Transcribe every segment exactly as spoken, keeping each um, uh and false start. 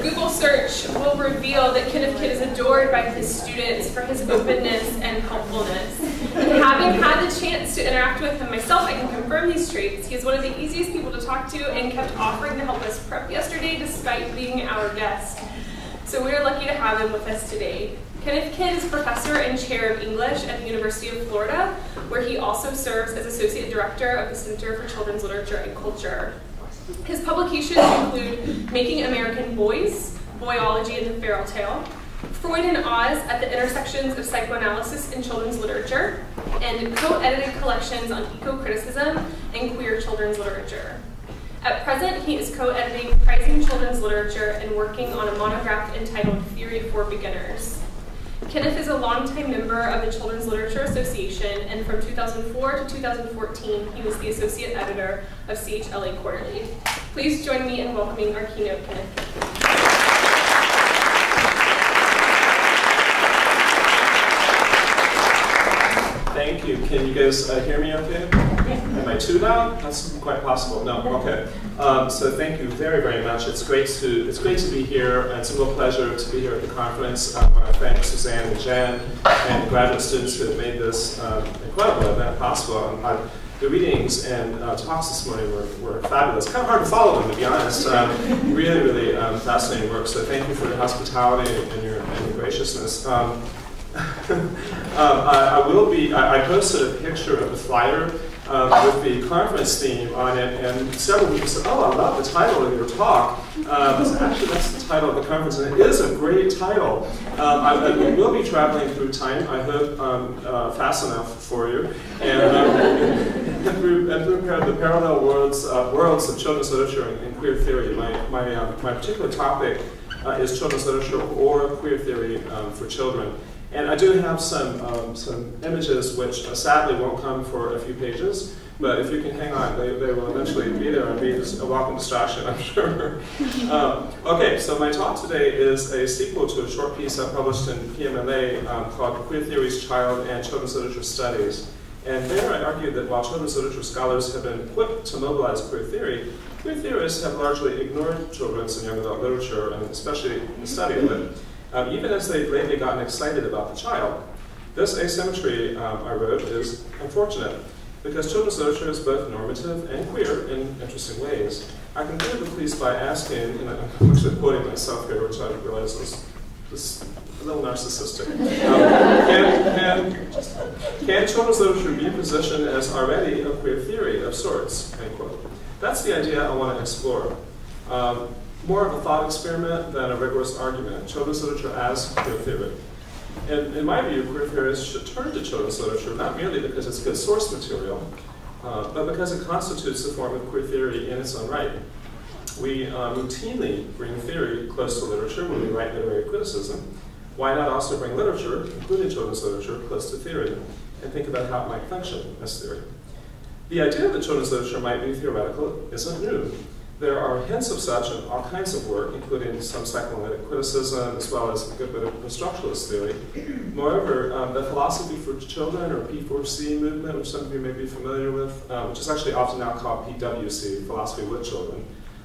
A Google search will reveal that Kenneth Kidd is adored by his students for his openness and helpfulness. And having had the chance to interact with him myself, I can confirm these traits. He is one of the easiest people to talk to and kept offering to help us prep yesterday despite being our guest. So we are lucky to have him with us today. Kenneth Kidd is professor and chair of English at the University of Florida, where he also serves as associate director of the Center for Children's Literature and Culture. His publications include Making American Boys, Boyology and the Feral Tale, Freud and Oz at the Intersections of Psychoanalysis and Children's Literature, and co-edited collections on eco-criticism and queer children's literature. At present, he is co-editing Prizing Children's Literature and working on a monograph entitled Theory for Beginners. Kenneth is a longtime member of the Children's Literature Association, and from two thousand four to two thousand fourteen, he was the associate editor of C H L A Quarterly. Please join me in welcoming our keynote, Kenneth. Thank you. Can you guys uh, hear me okay? Am I too loud? That's quite possible. No, okay. Um, so thank you very, very much. It's great to it's great to be here. It's a real pleasure to be here at the conference. Um, I want to thank Suzanne and Jen and the graduate students who have made this um, incredible event possible. And, uh, the readings and uh, talks this morning were, were fabulous. Kind of hard to follow them, to be honest. Um, really, really um, fascinating work. So thank you for your hospitality and your, and your graciousness. Um, um, I, I will be. I, I posted a picture of the flyer um, with the conference theme on it, and several people said, "Oh, I love the title of your talk." Um, so actually, that's the title of the conference, and it is a great title. Um, I, I will be traveling through time. I hope um, uh, fast enough for you, and um, through the parallel worlds uh, worlds of children's literature and, and queer theory. My my um, my particular topic uh, is children's literature or queer theory um, for children. And I do have some, um, some images which uh, sadly won't come for a few pages, but if you can hang on, they, they will eventually be there and be a welcome distraction, I'm sure. um, okay, so my talk today is a sequel to a short piece I published in P M L A um, called Queer Theories, Child and Children's Literature Studies. And there I argue that while children's literature scholars have been quick to mobilize queer theory, queer theorists have largely ignored children's and young adult literature, and especially in the study of it. Um, even as they've lately gotten excited about the child. This asymmetry, um, I wrote, is unfortunate, because children's literature is both normative and queer in interesting ways. I conclude the piece by asking, and I'm actually quoting myself here, which I realize is, is a little narcissistic. Um, can, can, can children's literature be positioned as already a queer theory of sorts? End quote. That's the idea I want to explore. Um, More of a thought experiment than a rigorous argument. Children's literature as queer theory. And in my view, queer theorists should turn to children's literature not merely because it's good source material, uh, but because it constitutes the form of queer theory in its own right. We uh, routinely bring theory close to literature when we write literary criticism. Why not also bring literature, including children's literature, close to theory, and think about how it might function as theory? The idea that children's literature might be theoretical isn't new. There are hints of such in all kinds of work, including some psychoanalytic criticism, as well as a good bit of structuralist theory. Moreover, um, the Philosophy for Children, or P four C movement, which some of you may be familiar with, um, which is actually often now called P W C, Philosophy with Children,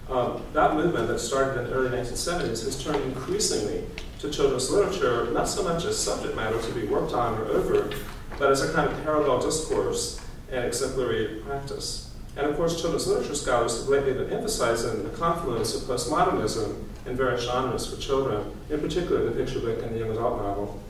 um, that movement that started in the early nineteen seventies has turned increasingly to children's literature, not so much as subject matter to be worked on or over, but as a kind of parallel discourse and exemplary practice. And of course, children's literature scholars have lately been emphasizing the confluence of postmodernism and various genres for children, in particular the picture book and the young adult novel.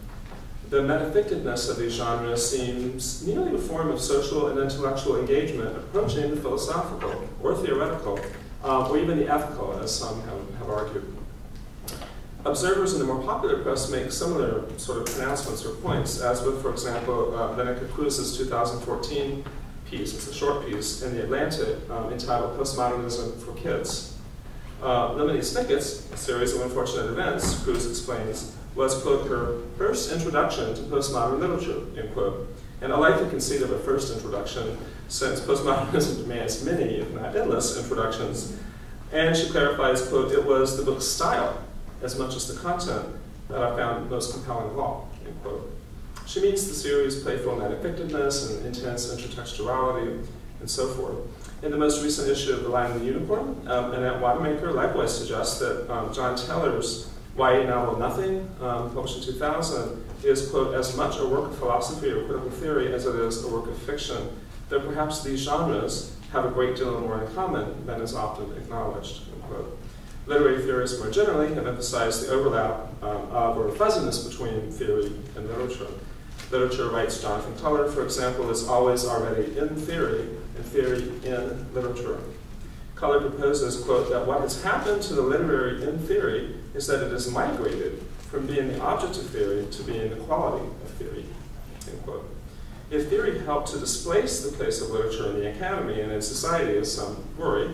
The metafectedness of these genres seems nearly a form of social and intellectual engagement approaching the philosophical or theoretical, uh, or even the ethical, as some have, have argued. Observers in the more popular press make similar sort of pronouncements or points, as with, for example, uh, Lenica two thousand fourteen piece, it's a short piece, in The Atlantic um, entitled Postmodernism for Kids. Uh, Lemony Snicket's A Series of Unfortunate Events, Cruz explains, was, quote, her first introduction to postmodern literature, end quote. And I like the conceit of a first introduction, since postmodernism demands many, if not endless, introductions. And she clarifies, quote, it was the book's style, as much as the content, that I found most compelling of all, end quote. She meets the series' playful metafectedness and intense intertextuality and so forth. In the most recent issue of The Lion and the Unicorn, um, Annette Weidmaker likewise suggests that um, John Teller's Y A novel Nothing, um, published in two thousand, is, quote, as much a work of philosophy or critical theory as it is a work of fiction, though perhaps these genres have a great deal more in common than is often acknowledged, unquote. Literary theorists more generally have emphasized the overlap um, of or fuzziness between theory and literature. Literature, writes Jonathan Culler, for example, is always already in theory, and theory in literature. Culler proposes, quote, that what has happened to the literary in theory is that it has migrated from being the object of theory to being the quality of theory, end quote. If theory helped to displace the place of literature in the academy and in society, as some worry,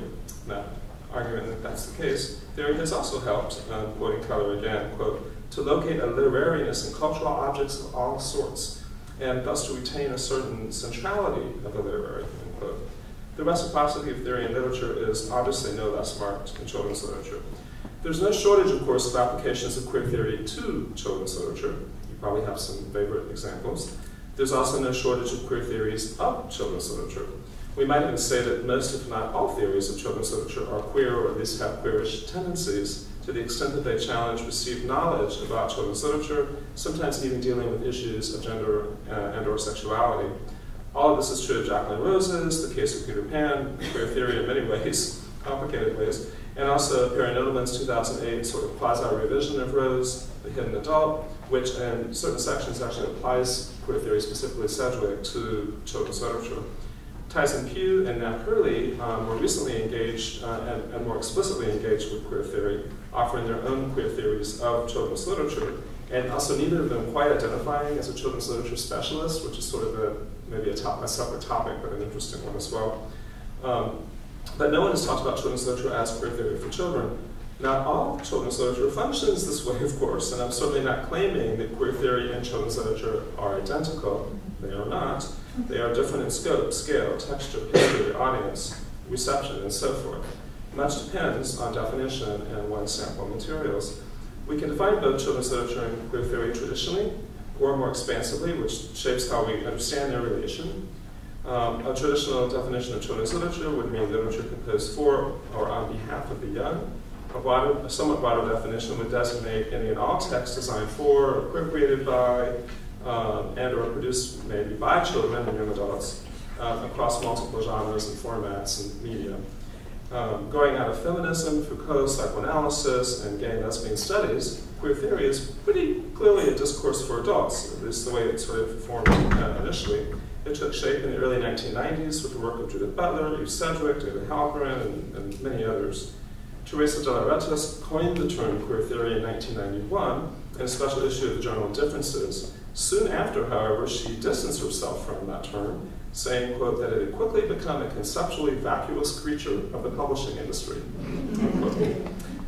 not arguing that that's the case, theory has also helped, uh, quoting Culler again, quote, to locate a literariness in cultural objects of all sorts, and thus to retain a certain centrality of the literary, end quote. The reciprocity of theory and literature is obviously no less marked in children's literature. There's no shortage, of course, of applications of queer theory to children's literature. You probably have some favorite examples. There's also no shortage of queer theories of children's literature. We might even say that most, if not all, theories of children's literature are queer, or at least have queerish tendencies, to the extent that they challenge received knowledge about children's literature, sometimes even dealing with issues of gender uh, and or sexuality. All of this is true of Jacqueline Rose's, the case of Peter Pan, queer theory in many ways, complicated ways, and also Perry Nodelman's two thousand eight sort of quasi-revision of Rose, The Hidden Adult, which in certain sections actually applies queer theory, specifically Sedgwick, to children's literature. Tyson Pugh and Nat Hurley um, were recently engaged uh, and, and more explicitly engaged with queer theory, offering their own queer theories of children's literature, and also neither of them quite identifying as a children's literature specialist, which is sort of a, maybe a, top, a separate topic, but an interesting one as well. Um, but no one has talked about children's literature as queer theory for children. Not all children's literature functions this way, of course, and I'm certainly not claiming that queer theory and children's literature are identical. They are not. They are different in scope, scale, texture, history, audience, reception, and so forth. Much depends on definition and one's sample materials. We can define both children's literature and queer theory traditionally, or more expansively, which shapes how we understand their relation. Um, a traditional definition of children's literature would mean literature composed for or on behalf of the young. A, broader, a somewhat broader definition would designate any and all texts designed for, or appropriated by, Um, and or produced maybe by children and young adults uh, across multiple genres and formats and media. Um, going out of feminism, Foucault's psychoanalysis, and gay and lesbian studies, queer theory is pretty clearly a discourse for adults, at least the way it sort of formed uh, initially. It took shape in the early nineteen nineties with the work of Judith Butler, Eve Sedgwick, David Halperin, and, and many others. Teresa de la Retis coined the term queer theory in nineteen ninety-one in a special issue of the journal Differences. Soon after, however, she distanced herself from that term, saying, quote, that it had quickly become a conceptually vacuous creature of the publishing industry.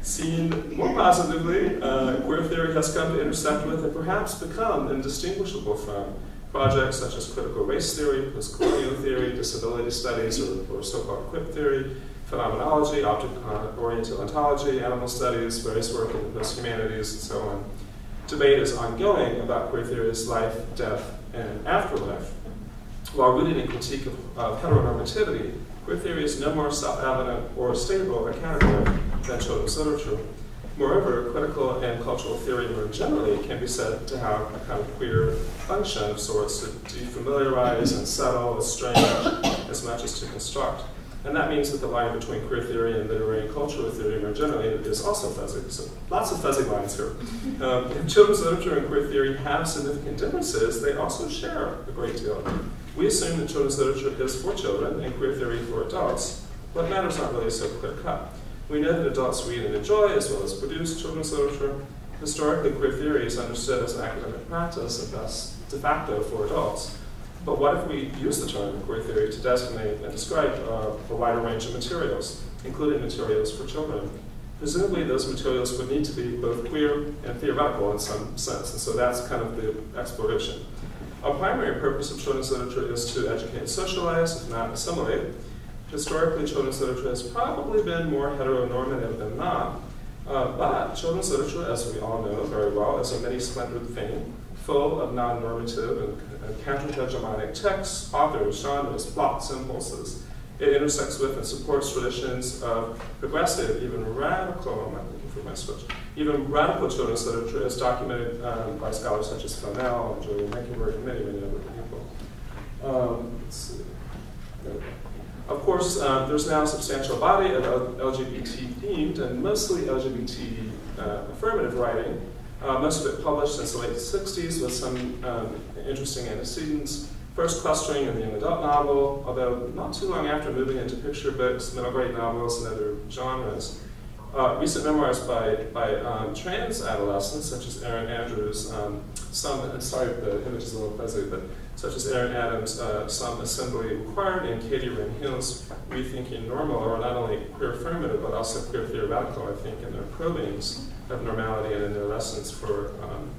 Seen more positively, uh, queer theory has come to intersect with and perhaps become indistinguishable from projects such as critical race theory, postcolonial theory, disability studies, or, or so-called quip theory, phenomenology, object-oriented ontology, animal studies, various work in the post-humanities, and so on. Debate is ongoing about queer theory's life, death, and afterlife. While rooted in critique of, of heteronormativity, queer theory is no more self-evident or stable a category than children's literature. Moreover, critical and cultural theory more generally can be said to have a kind of queer function of sorts to defamiliarize and settle, estrange, as much as to construct. And that means that the line between queer theory and literary and cultural theory more generally is also fuzzy. So lots of fuzzy lines here. Um, if children's literature and queer theory have significant differences, they also share a great deal. We assume that children's literature is for children and queer theory for adults. What matters is not really so clear-cut. We know that adults read and enjoy as well as produce children's literature. Historically, queer theory is understood as an academic practice and thus de facto for adults. But what if we use the term queer theory to designate and describe uh, a wider range of materials, including materials for children? Presumably those materials would need to be both queer and theoretical in some sense, and so that's kind of the exploration. Our primary purpose of children's literature is to educate and socialize, if not assimilate. Historically, children's literature has probably been more heteronormative than not, uh, but children's literature, as we all know very well, is a many-splendored thing, full of non-normative and, and counter-hegemonic texts, authors, genres, plots, impulses. it intersects with and supports traditions of progressive, even radical, I'm not looking for my switch, even radical children's literature as documented um, by scholars such as Fennell and Julia Mecklenburg and many, many other people. Um, let's see. Of course, uh, there's now a substantial body of L G B T-themed and mostly L G B T uh, affirmative writing, uh, most of it published since the late sixties with some um, interesting antecedents, first clustering in the young adult novel, although not too long after moving into picture books, middle grade novels, and other genres. Uh, recent memoirs by, by um, trans adolescents, such as Erin Andrews, um, some, I'm sorry if the image is a little fuzzy, but such as Erin Adams, uh, some assembly required, and Katie Wren Hill's Rethinking Normal, are not only queer affirmative, but also queer theoretical, I think, in their probings of normality and in their lessons for, um,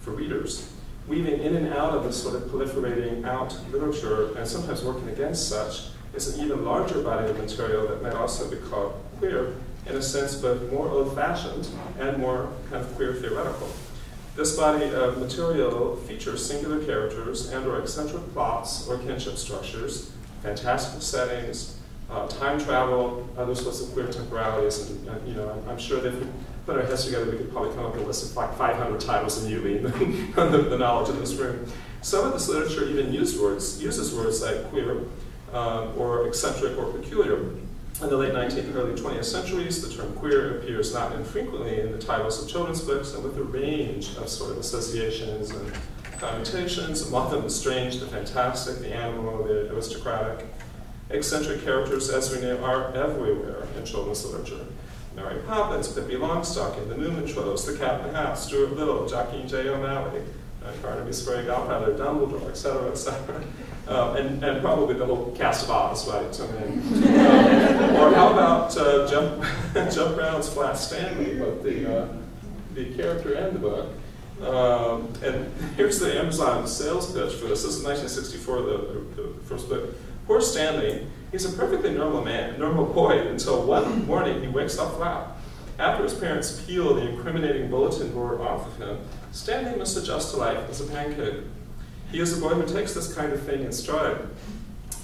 for readers. Weaving in and out of this sort of proliferating out literature, and sometimes working against such, is an even larger body of material that might also be called queer, in a sense, both more old-fashioned and more kind of queer theoretical. This body of material features singular characters and or eccentric plots or kinship structures, fantastical settings, uh, time travel, other sorts of queer temporalities, and, and you know, I'm sure they've put our heads together, we could probably come up with a list of like five hundred titles in U E on the, the knowledge in this room. Some of this literature even used words, uses words like queer um, or eccentric or peculiar. In the late nineteenth, early twentieth centuries, the term queer appears not infrequently in the titles of children's books and with a range of sort of associations and commutations, among them the strange, the fantastic, the animal, the aristocratic. Eccentric characters, as we know, are everywhere in children's literature. Mary Poppins, Pippi Longstocking, the Newman Trolls, the Cat in the Hat, Stuart Little, Joaquin J. O'Malley, uh, Carnaby Sprague, Alprather, Dumbledore, et cetera, et cetera. Uh, and, and probably the whole cast of Oz, right? I mean, um, or how about uh, Jeff, Jeff Brown's Flat Stanley, both the, uh, the character and the book. Um, and here's the Amazon sales pitch for this. This is nineteen sixty-four, the, the first book. Poor Stanley, he's a perfectly normal man, normal boy, until one morning he wakes up flat. After his parents peel the incriminating bulletin board off of him, Stanley must adjust to life as a pancake. He is a boy who takes this kind of thing in stride,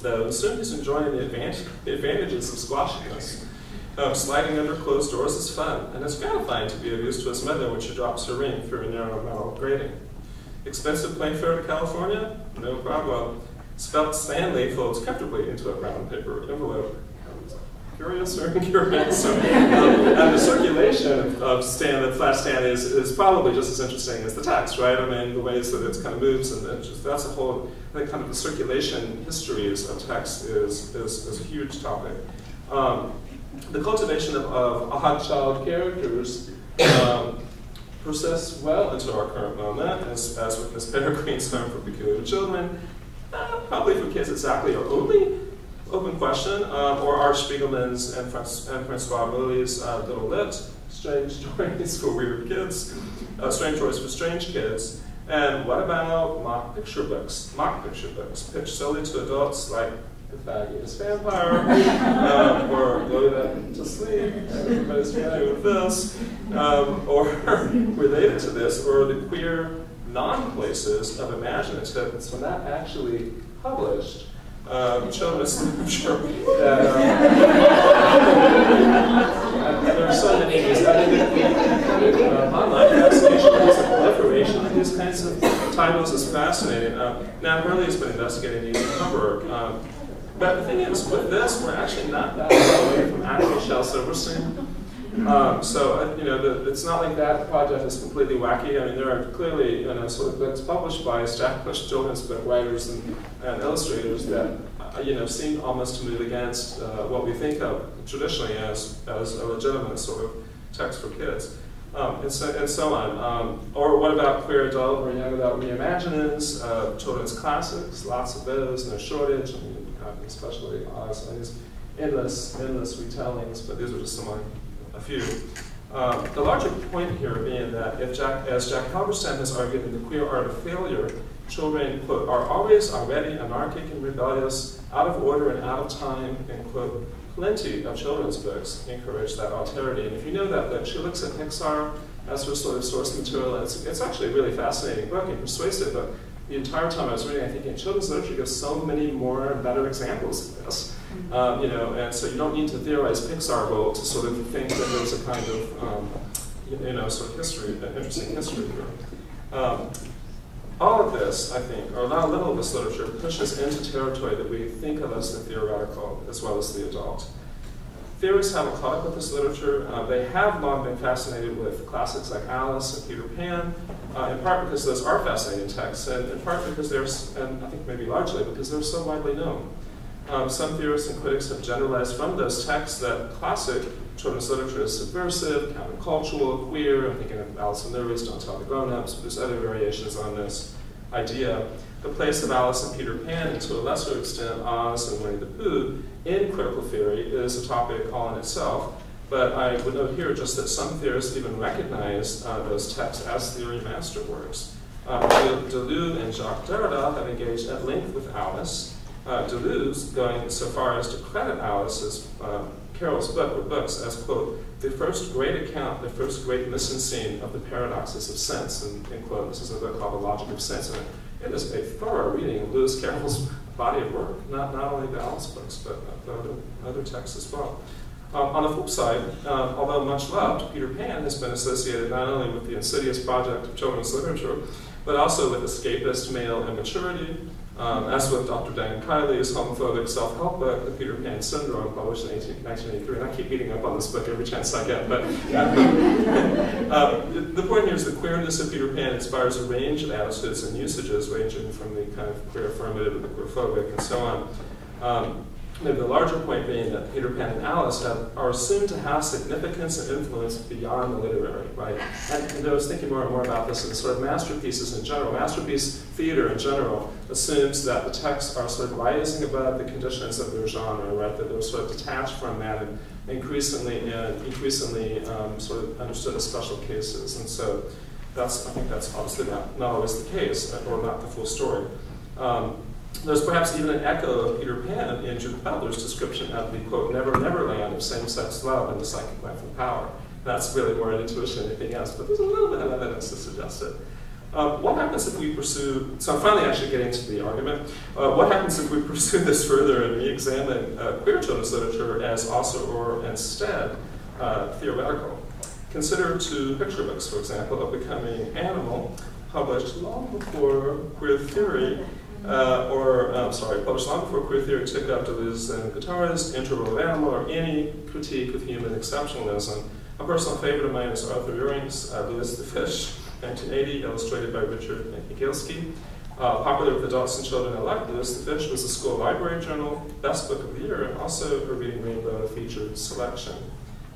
though soon he's enjoying the, advantage, the advantages of squashiness. Um, sliding under closed doors is fun, and it's gratifying to be of use to his mother when she drops her ring through a narrow metal grating. Expensive playfare to California? No problem. Spelt Stanley folds comfortably into a brown paper envelope. Curious or incurious? um, and the circulation of, of Stanley, Flat Stanley is, is probably just as interesting as the text, right? I mean, the ways that it kind of moves, and then just, that's a whole, I think kind of the circulation histories of text is, is, is a huge topic. Um, the cultivation of, of odd child characters um, persists well into our current moment, as, as with Miss Peregrine's Home for Peculiar Children, uh, probably for kids exactly or only. Open question, um, or R. Spiegelman's and, Franc and Francois Mouly's uh, Little Lit, Strange Stories for Weird Kids, uh, Strange Stories for Strange Kids, and what about mock picture books? Mock picture books, pitched solely to adults like The Fabulous Vampire, um, or Blow That to Sleep, everybody's familiar with this, um, or related to this, or the queer non-places of imaginative, and so not actually published. Um, children's literature that, um, there are so many things that uh, online fascination is a proliferation of these kinds of titles is fascinating. Uh, now, Hurley has been investigating these in Hamburg. Um, but the thing is, with this, we're actually not that far away from actual Shel Silverstein. Um, so, uh, you know, the, it's not like that project is completely wacky. I mean, there are clearly, you know, sort of books published by established children's book writers and, and illustrators that, uh, you know, seem almost to move against uh, what we think of traditionally as, as a legitimate sort of text for kids, um, and, so, and so on. Um, or what about queer adult or young adult reimaginings, uh, children's classics, lots of those, no shortage, I mean, especially Oz, and these endless, endless retellings, but these are just some like, a few. Um, the larger point here being that, if Jack, as Jack Halberstam has argued in The Queer Art of Failure, children, quote, are always already anarchic and rebellious, out of order and out of time, and, quote, plenty of children's books encourage that alterity. And if you know that, that she looks at Pixar as her sort of source material. It's, it's actually a really fascinating book and persuasive book. The entire time I was reading, I think, children's literature gives so many more and better examples of this. Um, you know, and so you don't need to theorize Pixar well to sort of think that there's a kind of, um, you know, sort of history, an interesting history here. Um, all of this, I think, or not a little of this literature, pushes into territory that we think of as the theoretical as well as the adult. Theorists have a clock with this literature. Uh, they have long been fascinated with classics like Alice and Peter Pan, uh, in part because those are fascinating texts, and in part because they're, and I think maybe largely because they're so widely known. Um, some theorists and critics have generalized from those texts that classic children's literature is subversive, countercultural, queer. I'm thinking of Alice in Wonderland, Don't Tell the Grown-Ups, but there's other variations on this idea. The place of Alice and Peter Pan, and to a lesser extent Oz and Winnie the Pooh, in critical theory is a topic all in itself, but I would note here just that some theorists even recognize uh, those texts as theory masterworks. Uh, Deleuze and Jacques Derrida have engaged at length with Alice, uh, Deleuze going so far as to credit Alice's uh, Carroll's book or books as, quote, the first great account, the first great mise en scene of the paradoxes of sense, and, and quote, this is a book called The Logic of Sense. And it is a thorough reading of Lewis Carroll's body of work, not, not only the Alice books, but other, other texts as well. Um, on the flip side, um, although much loved, Peter Pan has been associated not only with the insidious project of children's literature, but also with escapist male immaturity, um, as with Doctor Dan Kiley's homophobic self-help book, The Peter Pan Syndrome, published in nineteen eighty-three, and I keep beating up on this book every chance I get, but uh, the point here is the queerness of Peter Pan inspires a range of attitudes and usages, ranging from the kind of queer affirmative to the queerphobic and so on. Um, Maybe the larger point being that Peter Pan and Alice have, are assumed to have significance and influence beyond the literary, right? And, and I was thinking more and more about this in sort of masterpieces in general. Masterpiece theater in general assumes that the texts are sort of rising above the conditions of their genre, right? That they're sort of detached from that and increasingly, and increasingly um, sort of understood as special cases. And so that's, I think that's obviously not, not always the case, or not the full story. Um, There's perhaps even an echo of Peter Pan in Judith Butler's description of the, quote, never, never land of same-sex love and the psychic life of power. That's really more an intuition than anything else, but there's a little bit of evidence to suggest it. Um, what happens if we pursue, so I'm finally actually getting to the argument, uh, what happens if we pursue this further and re-examine uh, queer children's literature as also or instead uh, theoretical? Consider two picture books, for example, of Becoming Animal, published long before queer theory Uh, or, I'm sorry, published long before queer theory took up Deleuze and Guattari's Interval of Animal, or any critique of human exceptionalism. A personal favorite of mine is Arthur Uring's uh, Louis the Fish, nineteen eighty, illustrated by Richard Higelski. Uh, popular with adults and children alike, Louis the Fish was the school library journal, best book of the year, and also a Reading Rainbow featured selection.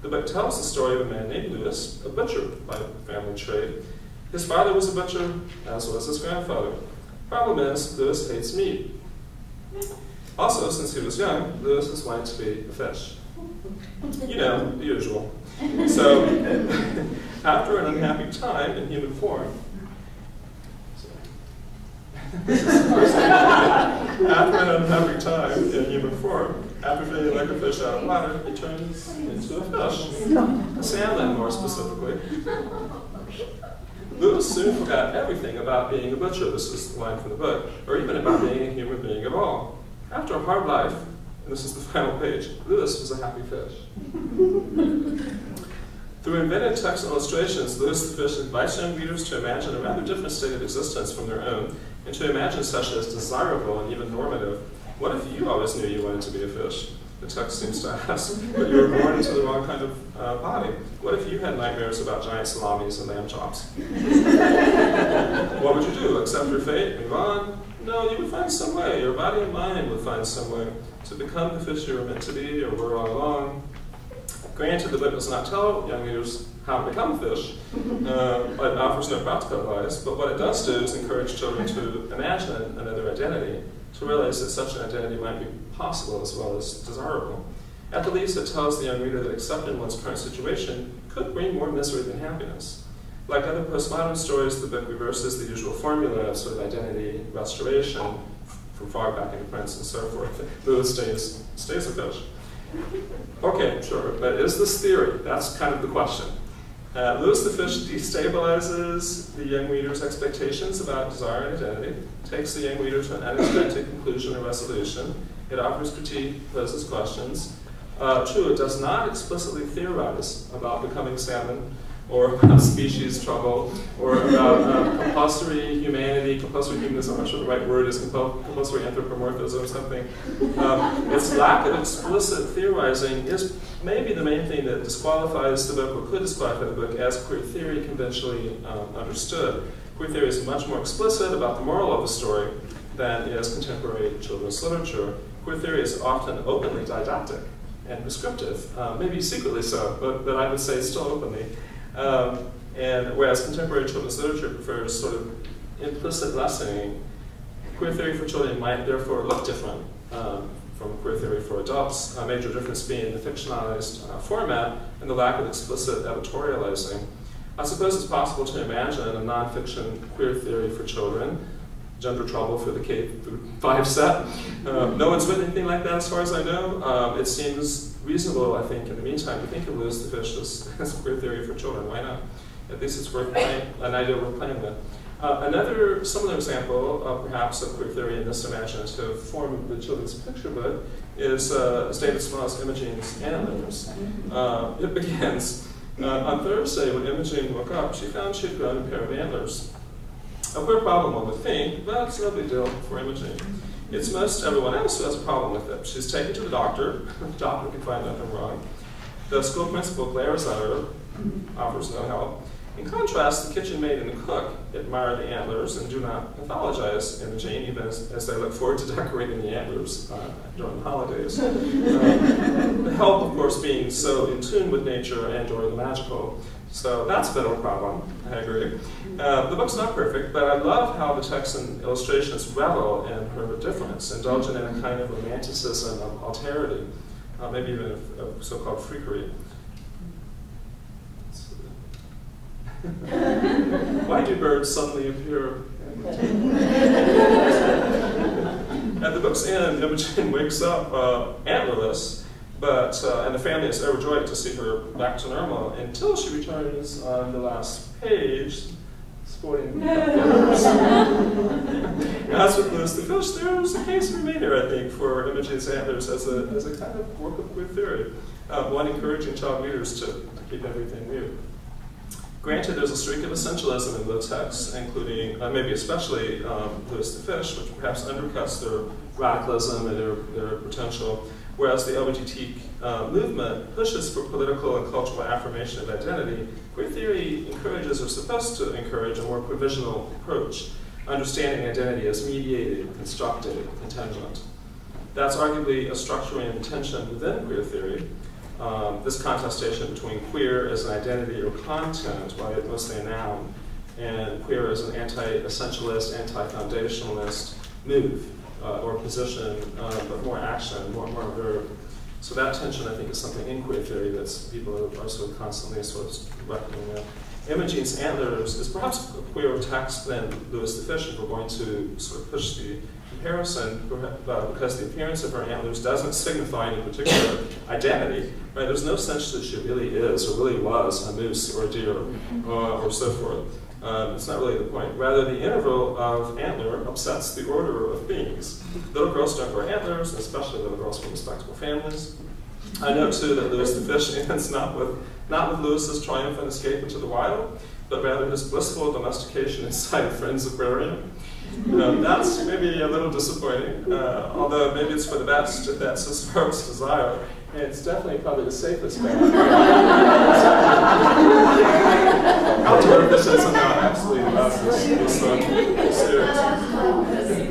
The book tells the story of a man named Louis, a butcher by family trade. His father was a butcher, as was his grandfather. Problem is, Lewis hates meat. Also, since he was young, Lewis was wanting to be a fish. You know, the usual. So, after an unhappy time in human form, after an unhappy time in human form, after feeling like a fish out of water, he turns into a fish, a salmon more specifically. Lewis soon forgot everything about being a butcher, this is the line from the book, or even about being a human being at all. After a hard life, and this is the final page, Lewis was a happy fish. Through inventive text illustrations, Lewis the Fish invites young readers to imagine a rather different state of existence from their own, and to imagine such as desirable and even normative. What if you always knew you wanted to be a fish? The text seems to ask, but you were born into the wrong kind of uh, body. What if you had nightmares about giant salamis and lamb chops? What would you do? Accept your fate? Move on? No, you would find some way. Your body and mind would find some way to become the fish you were meant to be or were all along. Granted, the book does not tell young readers how to become fish. Uh, it offers no practical advice, but what it does do is encourage children to imagine another identity, to realize that such an identity might be possible as well as desirable. At the least, it tells the young reader that accepting one's current situation could bring more misery than happiness. Like other postmodern stories, the book reverses the usual formula of sort of identity restoration from far back in Prince and so forth. Lewis stays, stays a fish. Okay, sure, but is this theory? That's kind of the question. Uh, Lewis the Fish destabilizes the young reader's expectations about desire and identity, takes the young reader to an unexpected conclusion or resolution, It offers critique, poses questions. Uh, true, it does not explicitly theorize about becoming salmon, or about species trouble, or about uh, compulsory humanity, compulsory humanism, I'm not sure the right word is, compulsory anthropomorphism or something. Um, its lack of explicit theorizing is maybe the main thing that disqualifies the book, or could disqualify the book, as queer theory conventionally um, understood. Queer theory is much more explicit about the moral of the story than is contemporary children's literature. Queer theory is often openly didactic and prescriptive, uh, maybe secretly so, but, but I would say still openly. Um, and whereas contemporary children's literature prefers sort of implicit lessoning, queer theory for children might therefore look different um, from queer theory for adults, a major difference being the fictionalized uh, format and the lack of explicit editorializing. I suppose it's possible to imagine a non-fiction queer theory for children, Gender Trouble for the K through five set. Um, no one's written anything like that as far as I know. Um, it seems reasonable, I think, in the meantime, to think of Louis the Fish as, as queer theory for children. Why not? At least it's worth playing, an idea worth playing with. Uh, another similar example, uh, perhaps, of queer theory in this imaginative form of the children's picture book is uh, David Small's Imogene's Antlers. Uh, it begins, uh, on Thursday, when Imogene woke up, she found she'd grown a pair of antlers. A queer problem, one would think, but it's no big deal for Imogene. It's most everyone else who has a problem with it. She's taken to the doctor. The doctor can find nothing wrong. The school principal glares at her, offers no help. In contrast, the kitchen maid and the cook admire the antlers and do not pathologize Imogene, even as, as they look forward to decorating the antlers uh, during the holidays. Um, the help, of course, being so in tune with nature and or the magical. So that's a bit of a problem, I agree. Uh, the book's not perfect, but I love how the text and illustrations revel in her difference, indulgent in a kind of romanticism of alterity, uh, maybe even of, of so-called freakery. Why do birds suddenly appear? At the book's end, Imogene wakes up uh, antlerless. But, uh, and the family is overjoyed to see her back to normal until she returns on the last page, sporting antlers. As with Louis the Fish, there's a case remainder, I think, for Imogene's Antlers as a, as a kind of work of queer theory, uh, one encouraging child readers to, to keep everything new. Granted, there's a streak of essentialism in the text, including, uh, maybe especially, um, Louis the Fish, which perhaps undercuts their radicalism and their, their potential. Whereas the L G B T uh, movement pushes for political and cultural affirmation of identity, queer theory encourages, or supposed to encourage, a more provisional approach, understanding identity as mediated, constructed, and tangent. That's arguably a structuring tension within queer theory, um, this contestation between queer as an identity or content, while it's mostly a noun, and queer as an anti-essentialist, anti-foundationalist move. Uh, or position, uh, but more action, more more verb. So that tension, I think, is something in queer theory that people are sort of constantly sort of reckoning with. Imogene's Antlers is perhaps a queerer text than Louis the Fish, if we're going to sort of push the comparison, because the appearance of her antlers doesn't signify any particular identity. Right? There's no sense that she really is or really was a moose or a deer uh, or so forth. Um, it's not really the point. Rather, the interval of antler upsets the order of beings. Little girls don't grow antlers, especially little girls from respectable families. I know, too, that Louis the Fish ends not with, not with Louis's triumphant escape into the wild, but rather his blissful domestication inside a friend's aquarium. Um, that's maybe a little disappointing, uh, although maybe it's for the best if that's his heart's desire. And it's definitely probably the safest way. Outdoor fishing is not absolutely about this, this uh, series.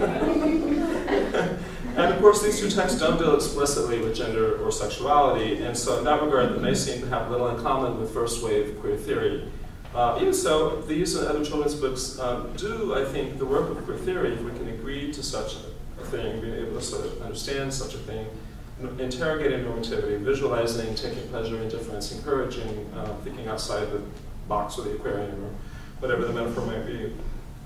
And of course, these two texts don't deal explicitly with gender or sexuality, and so in that regard, they may seem to have little in common with first wave queer theory. Uh, even so, these and other children's books uh, do, I think, the work of queer theory, if we can agree to such a thing, being able to sort of understand such a thing. Interrogating normativity, visualizing, taking pleasure in difference, encouraging, uh, thinking outside the box or the aquarium or whatever the metaphor might be.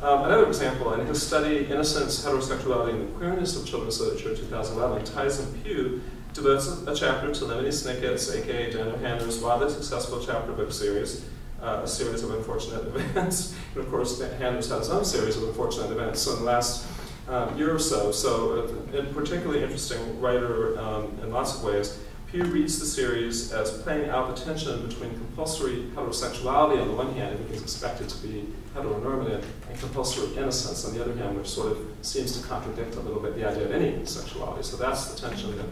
Um, another example, in his study, Innocence, Heterosexuality, and the Queerness of Children's Literature, two thousand eleven, Tyson Pugh devotes a chapter to Lemony Snicket's, a k a. Dan O'Hanner's, wildly successful chapter book series, uh, A Series of Unfortunate Events. And of course, Hanner's had his own series of unfortunate events. So in the last um, year or so. So a, a particularly interesting writer um, in lots of ways. Pugh reads the series as playing out the tension between compulsory heterosexuality on the one hand, which is expected to be heteronormative, and compulsory innocence on the other hand, which sort of seems to contradict a little bit the idea of any sexuality. So that's the tension that,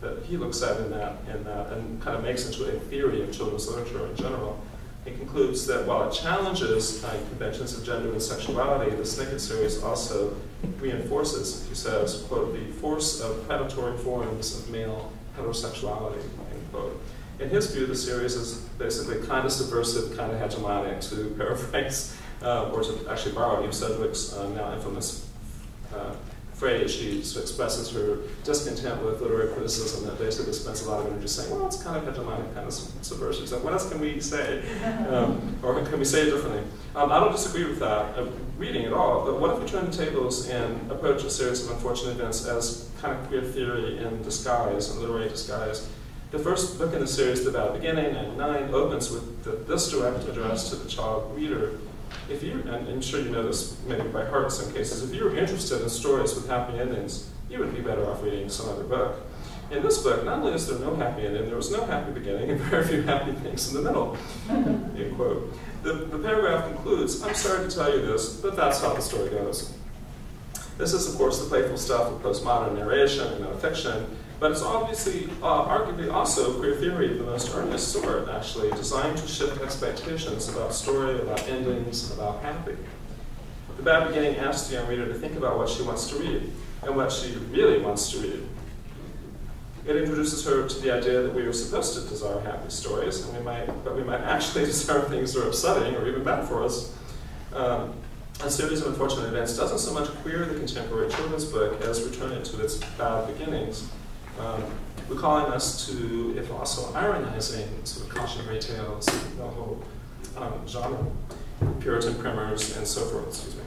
that he looks at in that, in that and kind of makes into a theory of children's literature in general. He concludes that while it challenges uh, conventions of gender and sexuality, the Snicket series also reinforces, he says, quote, the force of predatory forms of male heterosexuality, end quote. In his view, the series is basically kind of subversive, kind of hegemonic, to paraphrase, uh, or to actually borrow Eve Sedgwick's uh, now infamous uh, phrase. She expresses her discontent with literary criticism that basically spends a lot of energy saying, well, it's kind of hegemonic, kind of subversive. So what else can we say? Um, or can we say it differently? Um, I don't disagree with that uh, reading at all, but what if we turn the tables and approach A Series of Unfortunate Events as kind of queer theory in disguise, in literary disguise? The first book in the series, The Bad Beginning, ninety-nine, opens with the, this direct address to the child reader. If you, and I'm sure you know this maybe by heart in some cases, if you were interested in stories with happy endings, you would be better off reading some other book. In this book, not only is there no happy ending, there was no happy beginning and very few happy things in the middle. End quote. The, the paragraph concludes, I'm sorry to tell you this, but that's how the story goes. This is, of course, the playful stuff of postmodern narration and nonfiction, but it's obviously, uh, arguably also queer theory of the most earnest sort, actually, designed to shift expectations about story, about endings, about happy. The Bad Beginning asks the young reader to think about what she wants to read, and what she really wants to read. It introduces her to the idea that we are supposed to desire happy stories, and we might, but we might actually desire things that are upsetting or even bad for us. Um, A Series of Unfortunate Events doesn't so much queer the contemporary children's book as return it to its bad beginnings, um, recalling us to, if also ironizing, sort of cautionary tales, the whole um, genre, Puritan primers, and so forth, excuse me.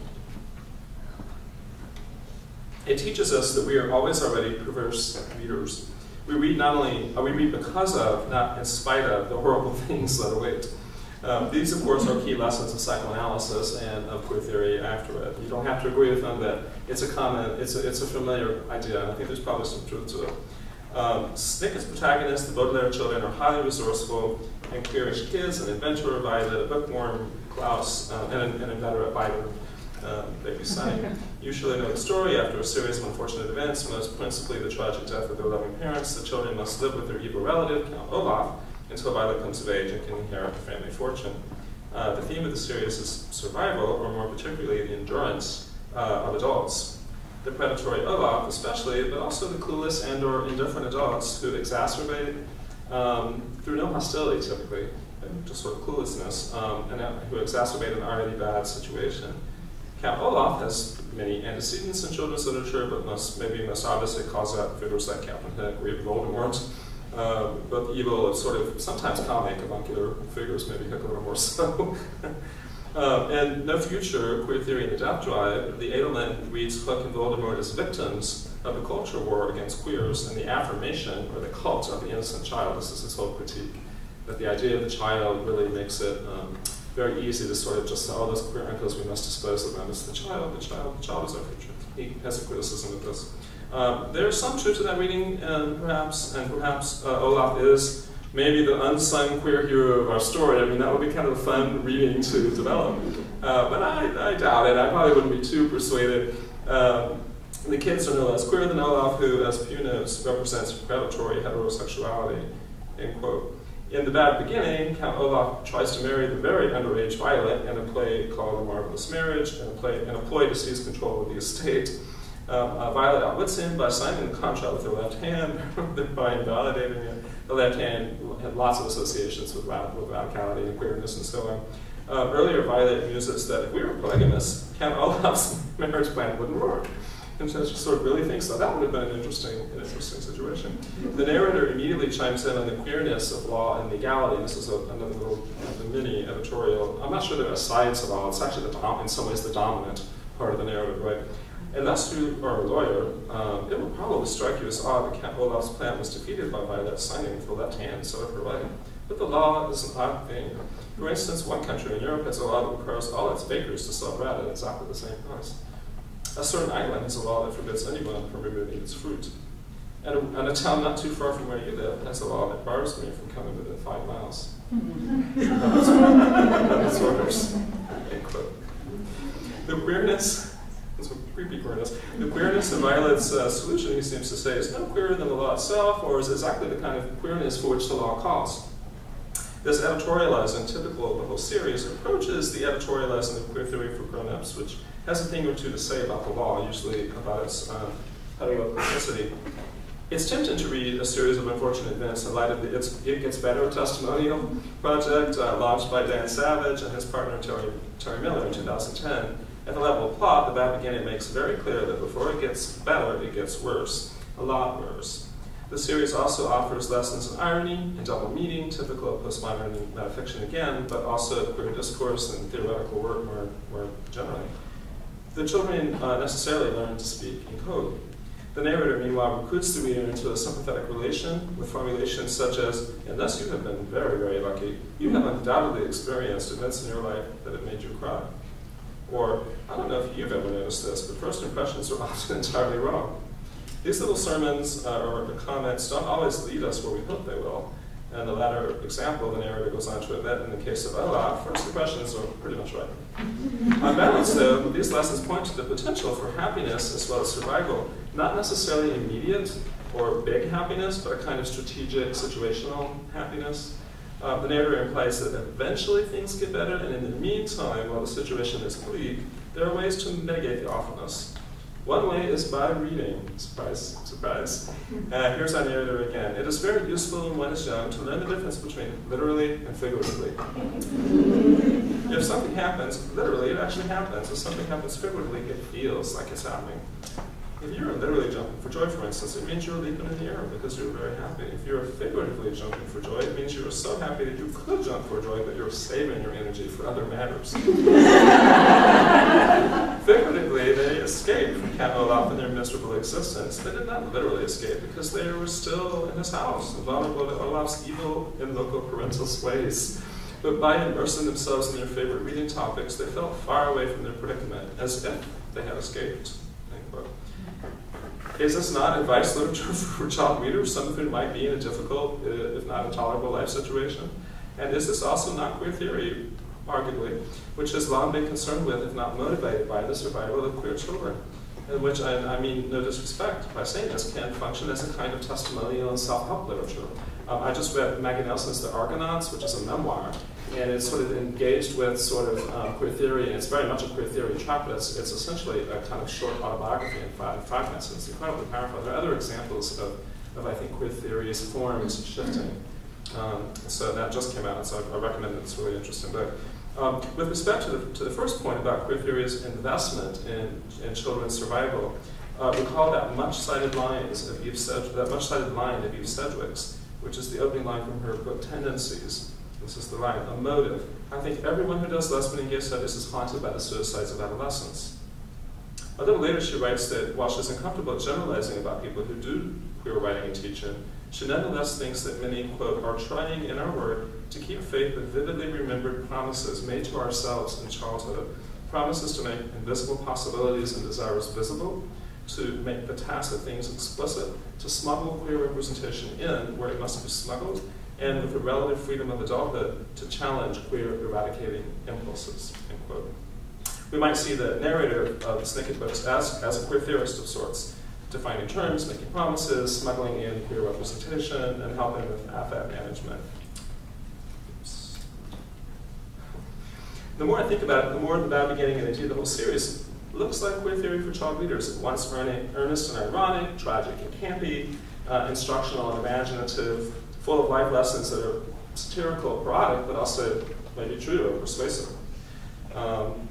It teaches us that we are always already perverse readers. We read not only, uh, we read because of, not in spite of, the horrible things that await. Um, these, of course, are key lessons of psychoanalysis and of queer theory after it. You don't have to agree with them, that it's a common, it's a, it's a familiar idea, and I think there's probably some truth to it. Um, Snicket's protagonists, the Baudelaire children, are highly resourceful and queerish kids, an adventurer, a bookworm, Klaus, um, and an, an inveterate biter, um, they'd be saying. You surely know the story. After a series of unfortunate events, most principally the tragic death of their loving parents, the children must live with their evil relative, Count Olaf, until Violet comes of age and can inherit the family fortune. Uh, the theme of the series is survival, or more particularly the endurance uh, of adults. The predatory Olaf especially, but also the clueless and or indifferent adults who exacerbate, um, through no hostility typically, just sort of cluelessness, um, and who exacerbate an already bad situation. Count Olaf has many antecedents in children's literature, but most, maybe most obviously calls out figures like Captain Hook or even Voldemort. Uh, but evil is sort of sometimes comic, avuncular figures, maybe Hook a little more so. um, and No Future, Queer Theory and the Death Drive, the Edelman reads Hook and Voldemort as victims of the culture war against queers and the affirmation or the cult of the innocent child. This is his whole critique, that the idea of the child really makes it um, very easy to sort of just say, oh, those queer uncles, we must dispose of them. It's the child, the child, the child is our future. He has a criticism of this. Um, there's some truth to that reading, um, perhaps, and perhaps uh, Olaf is maybe the unsung queer hero of our story. I mean, that would be kind of a fun reading to develop. Uh, but I, I doubt it. I probably wouldn't be too persuaded. Um, the kids are no less queer than Olaf, who, as Pugh knows, represents predatory heterosexuality, end quote. In The Bad Beginning, Count Olaf tries to marry the very underage Violet in a play called A Marvelous Marriage, and a, play, and a ploy to seize control of the estate. Um, uh, Violet outwits him by signing the contract with her left hand, thereby invalidating it. The left hand had lots of associations with, with radicality and queerness and so on. Um, earlier, Violet muses that if we were polygamous, Count Olaf's marriage plan wouldn't work. And so she sort of really thinks, oh, that would have been an interesting, an interesting situation. The narrator immediately chimes in on the queerness of law and legality. This is a, another little mini editorial. I'm not sure there are sides of all. It's actually, the in some ways, the dominant part of the narrative, right? Unless you are a lawyer, um, it would probably strike you as odd that Count Olaf's plan was defeated by Violet signing with the left hand, so if you're right. But the law is an odd thing. For instance, one country in Europe has a law that requires all its bakers to sell bread at exactly the same price. A certain island has a law that forbids anyone from removing its fruit. And a, and a town not too far from where you live has a law that bars me from coming within five miles. That's orders. End quote. The queerness, that's a creepy queerness, the queerness of Violet's uh, solution, he seems to say, is no queerer than the law itself, or is exactly the kind of queerness for which the law calls. This editorializing, typical of the whole series, approaches the editorializing of queer theory for grown-ups, which has a thing or two to say about the law, usually about its um, heterotoxicity. It's tempting to read A Series of Unfortunate Events in light of the It's, It Gets Better testimonial project uh, launched by Dan Savage and his partner Terry, Terry Miller in two thousand ten. At the level of plot, The Bad Beginning makes very clear that before it gets better, it gets worse, a lot worse. The series also offers lessons in irony and double meaning, typical of postmodern metafiction again, but also queer discourse and theoretical work more, more generally. The children uh, necessarily learn to speak in code. The narrator, meanwhile, recruits the reader into a sympathetic relation with formulations such as, unless you have been very, very lucky, you have undoubtedly experienced events in your life that have made you cry. Or, I don't know if you've ever noticed this, but first impressions are often entirely wrong. These little sermons uh, or comments don't always lead us where we hope they will. And the latter example, the narrator goes on to admit, in the case of Olaf, first impressions are pretty much right. On balance, though, these lessons point to the potential for happiness as well as survival, not necessarily immediate or big happiness, but a kind of strategic, situational happiness. Uh, the narrator implies that eventually things get better, and in the meantime, while the situation is bleak, there are ways to mitigate the awfulness. One way is by reading. Surprise, surprise. Uh, here's our narrator again. It is very useful when one is young to learn the difference between literally and figuratively. If something happens, literally, it actually happens. If something happens figuratively, it feels like it's happening. If you're literally jumping for joy, for instance, it means you're leaping in the air because you're very happy. If you're figuratively jumping for joy, it means you're so happy that you could jump for joy, but you're saving your energy for other matters. Figuratively, they escaped from Cat Olaf in their miserable existence. They did not literally escape because they were still in his house, vulnerable to Olaf's evil and local parental sways. But by immersing themselves in their favorite reading topics, they felt far away from their predicament, as if they had escaped. End quote. Is this not advice literature for child readers, some of whom might be in a difficult, if not intolerable, life situation? And is this also not queer theory? Arguably, which has long been concerned with, if not motivated by, the survival of queer children, in which, I, I mean no disrespect by saying this, can function as a kind of testimonial and self-help literature. Um, I just read Maggie Nelson's The Argonauts, which is a memoir, and it's sort of engaged with sort of um, queer theory, and it's very much a queer theory chapter. It's, it's essentially a kind of short autobiography in five, five minutes. It's incredibly powerful. There are other examples of, of I think, queer theory's forms shifting. Um, so that just came out, and so I, I recommend it. It's a really interesting book. Um, with respect to the, to the first point about queer theory's investment in, in children's survival, uh, recall that much-cited line of Eve Sedgwick's, which is the opening line from her book Tendencies. This is the line, a motive. I think everyone who does lesbian and gay studies is haunted by the suicides of adolescents. A little later she writes that while she's uncomfortable generalizing about people who do queer writing and teaching, she nonetheless thinks that many, quote, are trying in our work to keep faith with vividly remembered promises made to ourselves in childhood, promises to make invisible possibilities and desires visible, to make the task of things explicit, to smuggle queer representation in where it must be smuggled, and with the relative freedom of adulthood, to challenge queer eradicating impulses, end quote. We might see the narrator of Snicket books as, as a queer theorist of sorts, defining terms, making promises, smuggling in queer representation, and helping with affect management. Oops. The more I think about it, the more The Bad Beginning and indeed the whole series looks like queer theory for child readers, at once earnest and ironic, tragic and campy, uh, instructional and imaginative, full of life lessons that are satirical, parodic, but also maybe true or persuasive. Um,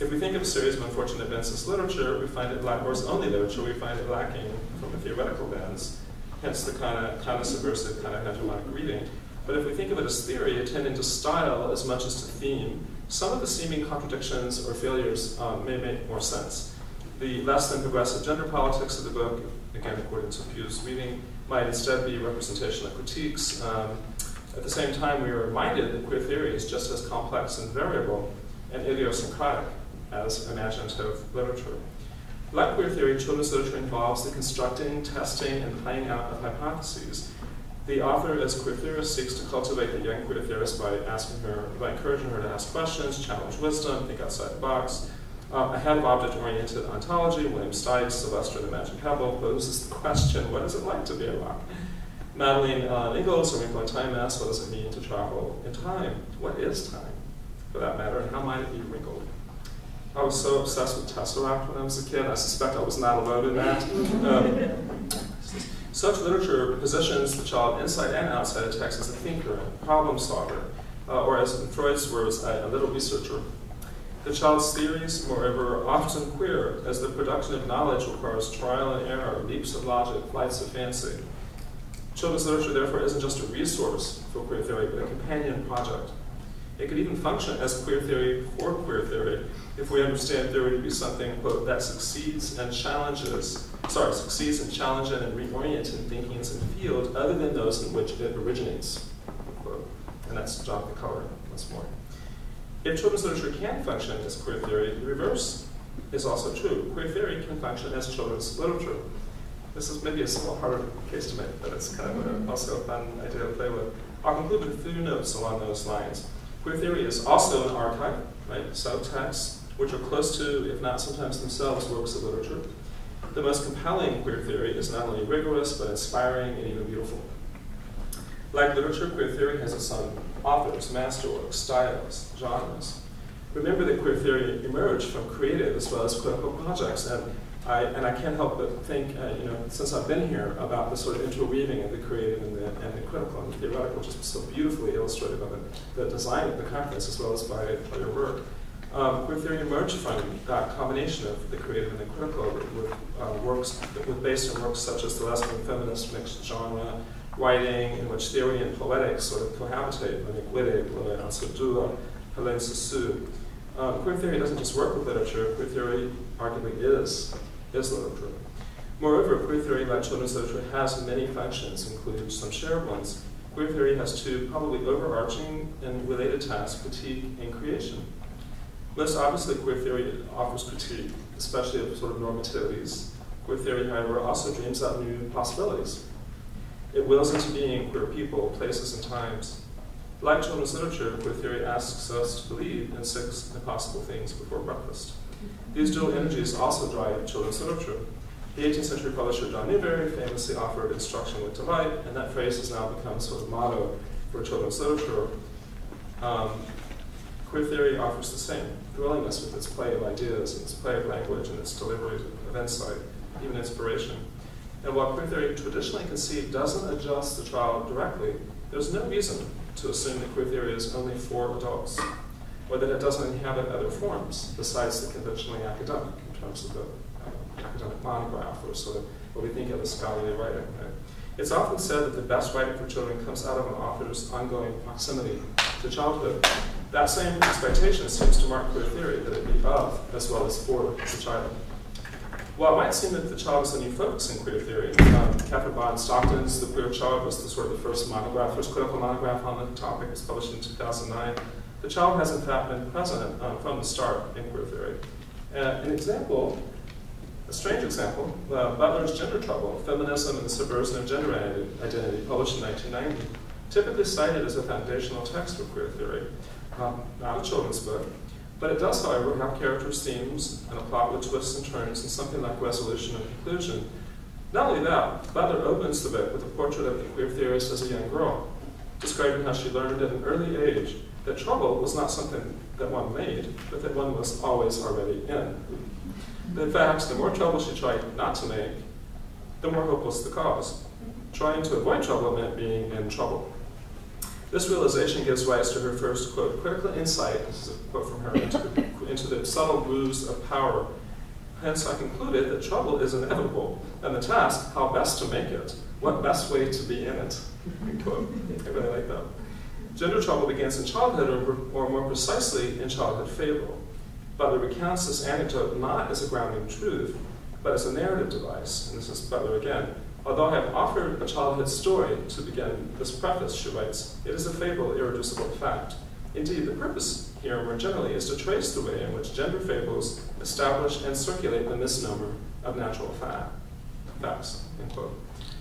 If we think of A Series of Unfortunate Events as literature, we find it lacking, or as only literature, we find it lacking from a theoretical lens, hence the kind of, kind of subversive, kind of hegemonic reading. But if we think of it as theory, attending to style as much as to theme, some of the seeming contradictions or failures um, may make more sense. The less than progressive gender politics of the book, again according to Pugh's reading, might instead be representational critiques. Um, at the same time, we are reminded that queer theory is just as complex and variable and idiosyncratic as imaginative literature. Laboratory theory in children's literature involves the constructing, testing, and playing out of hypotheses. The author, as queer theorist, seeks to cultivate the young queer theorist by asking her, by encouraging her to ask questions, challenge wisdom, think outside the box. Um, ahead of object-oriented ontology, William Stites, Sylvester and the Magic Pebble poses the question: what is it like to be a rock? Madeline uh, Nichols, or Winkle and Time, asks, what does it mean to travel in time? What is time, for that matter, and how might it be wrinkled? I was so obsessed with Tesseract when I was a kid. I suspect I was not alone in that. Um, such literature positions the child inside and outside of text as a thinker and problem solver, uh, or as in Freud's words, a, a little researcher. The child's theories, moreover, are often queer, as the production of knowledge requires trial and error, leaps of logic, flights of fancy. Children's literature, therefore, isn't just a resource for queer theory, but a companion project. It could even function as queer theory for queer theory, if we understand theory to be something, quote, that succeeds and challenges, sorry, succeeds in challenging and reorienting thinkings in the field other than those in which it originates, quote. And that's Jonathan Culler once more. If children's literature can function as queer theory, the reverse is also true. Queer theory can function as children's literature. This is maybe a somewhat harder case to make, but it's kind of a, also a fun idea to play with. I'll conclude with a few notes along those lines. Queer theory is also an archive, right? Subtexts, which are close to, if not sometimes themselves, works of literature. The most compelling queer theory is not only rigorous, but inspiring and even beautiful. Like literature, queer theory has its own authors, masterworks, styles, genres. Remember that queer theory emerged from creative as well as critical projects, and I, and I can't help but think, uh, you know, since I've been here, about the sort of interweaving of the creative and the, and the critical and the theoretical, just so beautifully illustrated by the, the design of the conference as well as by, by your work. Um, queer theory emerged from that combination of the creative and the critical with, with uh, works that were based on works such as the lesbian feminist mixed genre writing, in which theory and poetics sort of cohabitate. Uh, queer theory doesn't just work with literature, queer theory arguably is, is literature. Moreover, queer theory, like children's literature, has many functions, including some shared ones. Queer theory has two probably overarching and related tasks, critique and creation. Most obviously, queer theory offers critique, especially of sort of normativities. Queer theory, however, also dreams out new possibilities. It wills into being queer people, places, and times. Like children's literature, queer theory asks us to believe in six impossible things before breakfast. These dual energies also drive children's literature. The eighteenth century publisher John Newbery famously offered instruction with delight, and that phrase has now become sort of motto for children's literature. Um, Queer theory offers the same, dwelling us with its play of ideas, and its play of language, and its delivery of insight, even inspiration. And while queer theory traditionally conceived doesn't adjust the child directly, there's no reason to assume that queer theory is only for adults, or that it doesn't inhabit other forms besides the conventionally academic, in terms of the uh, academic monograph, or sort of what we think of as scholarly writing. Right? It's often said that the best writing for children comes out of an author's ongoing proximity to childhood. That same expectation seems to mark queer theory, that it be of as well as for the child. While it might seem that the child is a new focus in queer theory, um, Catherine Bond Stockton's The Queer Child was the sort of the first monograph, first critical monograph on the topic. It was published in two thousand nine. The child has in fact been present um, from the start in queer theory. Uh, an example, a strange example, uh, Butler's Gender Trouble, Feminism and the Subversion of Gender Identity, published in nineteen ninety, typically cited as a foundational text for queer theory. Um, not a children's book, but it does, however, have characters, themes, and a plot with twists and turns and something like resolution and conclusion. Not only that, Butler opens the book with a portrait of the queer theorist as a young girl, describing how she learned at an early age that trouble was not something that one made, but that one was always already in. In fact, the more trouble she tried not to make, the more hopeless the cause. Trying to avoid trouble meant being in trouble. This realization gives rise to her first, quote, critical insight, this is a quote from her, into, into the subtle moves of power. Hence, I concluded that trouble is inevitable, and the task, how best to make it, what best way to be in it, quote. I really like that. Gender trouble begins in childhood, or, or more precisely, in childhood fable. Butler recounts this anecdote not as a grounding truth, but as a narrative device, and this is Butler again. Although I have offered a childhood story to begin this preface, she writes, it is a fable, irreducible to fact. Indeed, the purpose here more generally is to trace the way in which gender fables establish and circulate the misnomer of natural fact, facts, end quote.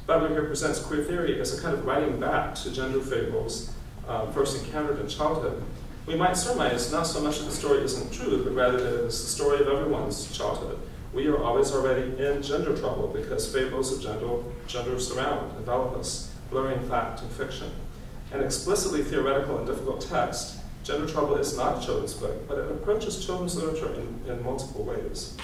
Butler here presents queer theory as a kind of writing back to gender fables uh, first encountered in childhood. We might surmise not so much that the story isn't true, but rather that it is the story of everyone's childhood. We are always already in gender trouble because fables of gender, gender surround, envelop us, blurring fact and fiction. An explicitly theoretical and difficult text, Gender Trouble is not a children's book, but it approaches children's literature in, in multiple ways.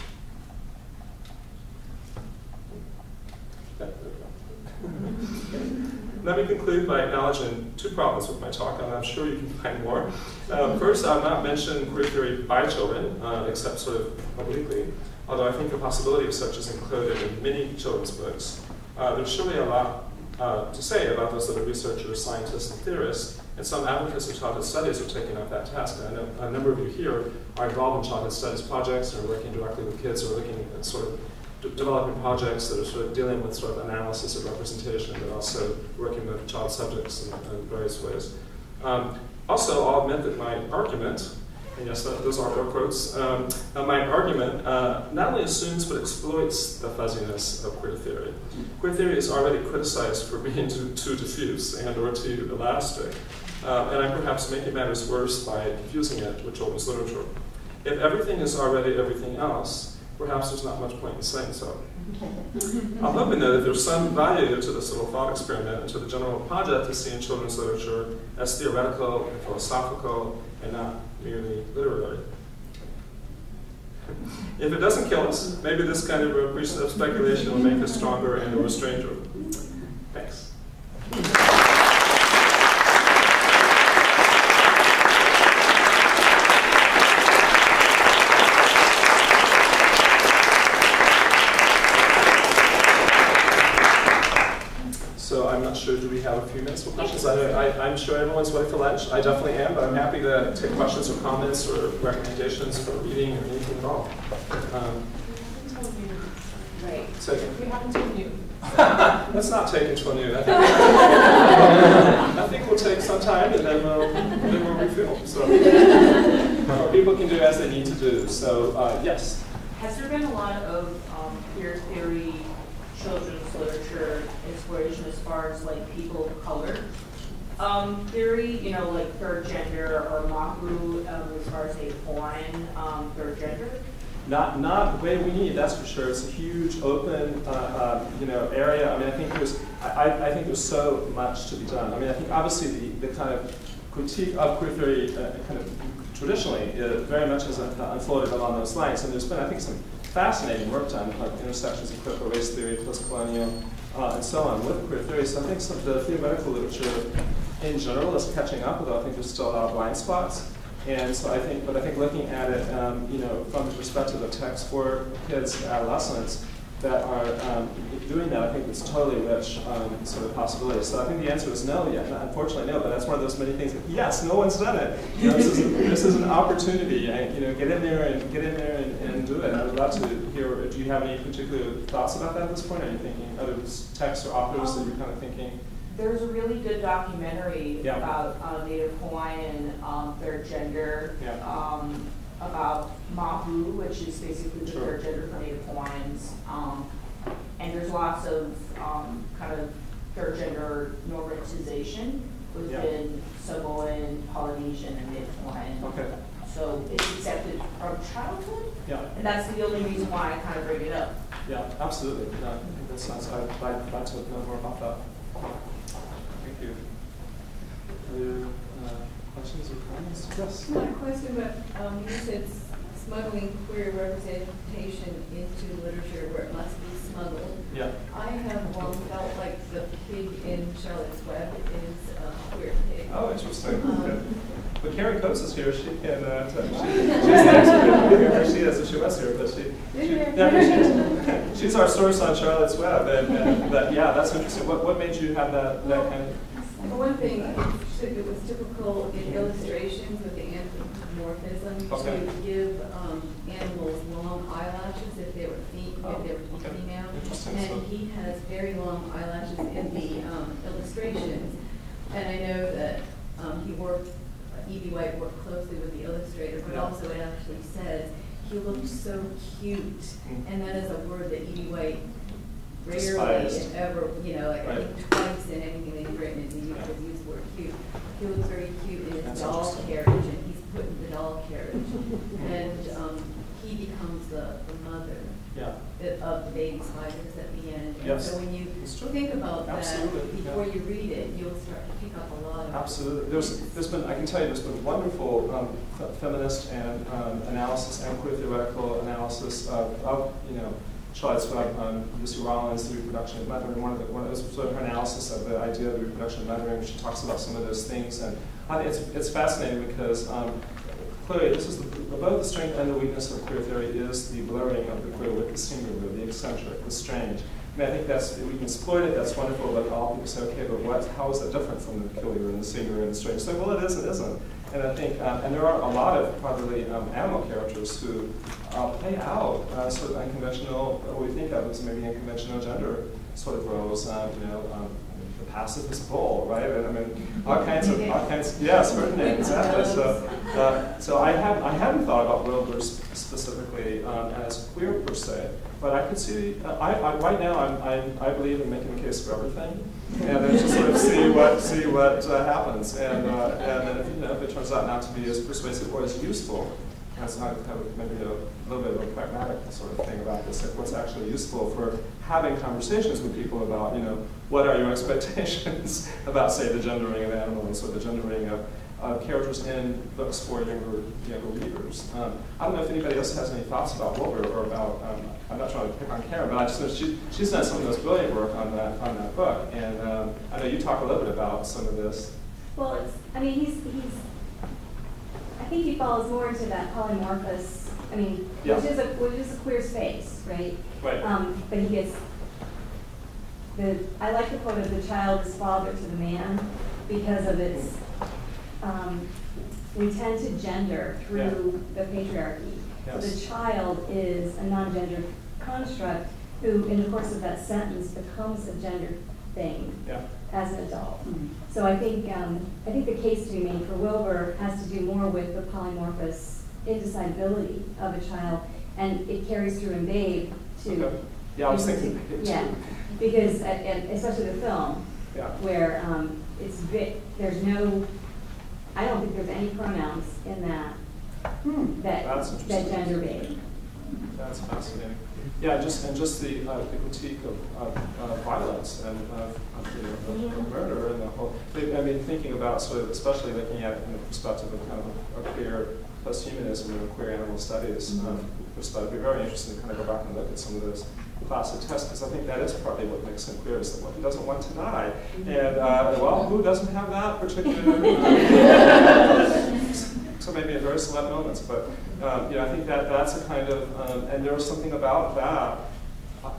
Let me conclude by acknowledging two problems with my talk, and I'm sure you can find more. Uh, first, I'll not mention queer theory by children, uh, except sort of obliquely, although I think the possibility of such is included in many children's books. Uh, there's surely a lot uh, to say about those that are researchers, scientists, and theorists, and some advocates of childhood studies are taking up that task. And I know a number of you here are involved in childhood studies projects and are working directly with kids or looking at sort of developing projects that are sort of dealing with sort of analysis of representation, but also working with child subjects in, in various ways. Um, also, I'll admit that my argument, and yes, that, those are air quotes, um, my argument uh, not only assumes but exploits the fuzziness of queer theory. Queer theory is already criticized for being too, too diffuse and or too elastic, uh, and I'm perhaps making matters worse by confusing it with children's literature. If everything is already everything else, perhaps there's not much point in saying so. I'm hoping though that there's some value to this little thought experiment and to the general project of seeing children's literature as theoretical and philosophical and not merely literary. If it doesn't kill us, maybe this kind of appreciative speculation will make us stronger and or stranger. Thanks. Do we have a few minutes for questions? I, I, I'm sure everyone's waiting for lunch. I definitely am, but I'm happy to take questions or comments or recommendations for reading or anything at all. Um, right. So, we haven't taken you. Let's not take it to a new. I think, I think we'll take some time and then we'll, then we'll refill. So or people can do as they need to do. So uh, yes. Has there been a lot of um, queer theory, children's literature exploration as far as like people of color um, theory, you know, like third gender or Mahu um, as far as a foreign um, third gender? Not, not the way we need. That's for sure. It's a huge open, uh, uh, you know, area. I mean, I think there's, I, I think there's so much to be done. I mean, I think obviously the, the kind of critique of queer theory, uh, kind of traditionally, uh, very much has unfolded along those lines. And there's been, I think, some fascinating work done, like intersections of critical race theory, post-colonial, uh, and so on, with queer theory. So I think some of the theoretical literature in general is catching up, although I think there's still a lot of blind spots. And so I think, but I think looking at it, um, you know, from the perspective of texts for kids and adolescents that are um, doing that, I think it's totally rich um, sort of possibilities. So I think the answer is no, yeah, unfortunately no, but that's one of those many things that, yes, no one's done it. You know, this, is, this is an opportunity, and, you know, get in there and get in there and, and do it. I would love to hear, do you have any particular thoughts about that at this point? Are you thinking other texts or authors that you're kind of thinking? There's a really good documentary yeah. about uh, Native Hawaiian um, third gender, yeah. um, about Mahu, which is basically sure. the third gender for Native Hawaiians. Um, and there's lots of um, kind of third gender normatization within yeah. Samoan, Polynesian, and Native Hawaiian. Okay. So it's accepted from childhood. Yeah. And that's the only reason why I kind of bring it up. Yeah, absolutely. No, I think that sounds good. I'd like, like to know more about that. Thank you. Other uh, questions or comments? Yes. Not a question, but um, you said smuggling queer representation into literature where it must be smuggled. Yeah. I have long felt like the pig in Charlotte's Web is a queer pig. Oh, interesting. Um, okay. But Carrie Coates is here. She can. Uh, she, she's she is. If she was here, but she. she yeah, she's, she's our source on Charlotte's Web, and, and but, yeah, that's interesting. What what made you have that that kind of? For one thing, it was typical in illustrations with the anthropomorphism okay. to give um, animals long eyelashes if they were, fe oh, if they were okay. female. And so. He has very long eyelashes in the um, illustrations. And I know that um, he worked, E B White so cute, mm-hmm. and that is a word that you anyway rarely despised. And ever, you know, like right. I think twice in anything that you've written is you yeah. could use the word cute. He looks very cute in his That's doll carriage, and he's put in the doll carriage, and um, he becomes the, the mother yeah. of the baby's five years at the end. And yes. so when you think about Absolutely. that before yeah. you read it, you'll start to pick up a lot of Absolutely. There's, there's been, I can tell you, there's been wonderful um, feminist and um, analysis and queer theoretical analysis of, of you know, It's from um, Lucy Rollins, The Reproduction of Mothering. One of the, one of those, sort of her analysis of the idea of the reproduction of mothering, she talks about some of those things, and I, it's it's fascinating because um, clearly this is the, both the strength and the weakness of queer theory is the blurring of the queer with the singular, the eccentric, the strange. I mean, I think that's we can exploit it. That's wonderful. But all people say, okay, but what? How is that different from the peculiar and the singular and the strange? So well, it is. It isn't. And I think, um, and there are a lot of probably um, animal characters who uh, play out uh, sort of unconventional, what we think of as maybe unconventional gender sort of roles. Um, you know, um, the pacifist bull, right? And I mean, all kinds of, all kinds. Yes, certainly, exactly. So, uh, so I have, I hadn't thought about roles specifically um, as queer per se, but I could see. Uh, I, I right now, I'm, I'm, I believe in making a case for everything. And then just sort of see what see what uh, happens, and uh, and then if, you know, if it turns out not to be as persuasive or as useful, that's not maybe a little bit of a pragmatic sort of thing about this. Like what's actually useful for having conversations with people about, you know, what are your expectations about, say, the gendering of animals or the gendering of uh, characters in books for younger younger readers. Um, I don't know if anybody else has any thoughts about Wilbur or about. Um, I'm not trying to pick on Karen, but I just know she, she's done some of those brilliant work on that on that book, and um, I know you talk a little bit about some of this. Well, it's, I mean, he's he's. I think he falls more into that polymorphous. I mean, yeah. which is a which is a queer space, right? Right. Um, but he gets the. I like the quote of the child is father to the man because of its. Um, we tend to gender through yeah. the patriarchy. So the child is a non-gendered construct who, in the course of that sentence, becomes a gendered thing yeah. as an adult. Mm-hmm. So I think um, I think the case to be made for Wilbur has to do more with the polymorphous indecidability of a child, and it carries through in Babe too. Okay. Yeah, I was thinking. Yeah, because at, at, especially the film yeah. where um, it's there's no. I don't think there's any pronouns in that. Hmm. That, That's that gender baby. That's fascinating. Yeah, just and just the, uh, the critique of, of uh, violence and of, of, you know, of, of murder and the whole. I mean, thinking about sort of, especially looking at it from the perspective of kind of a queer posthumanism and queer animal studies um, perspective, it'd be very interesting to kind of go back and look at some of those classic tests, because I think that is partly what makes him queer, is that he doesn't want to die. And uh, well, who doesn't have that particular? So maybe at very select moments, but um, you know, I think that that's a kind of, um, and there's something about that.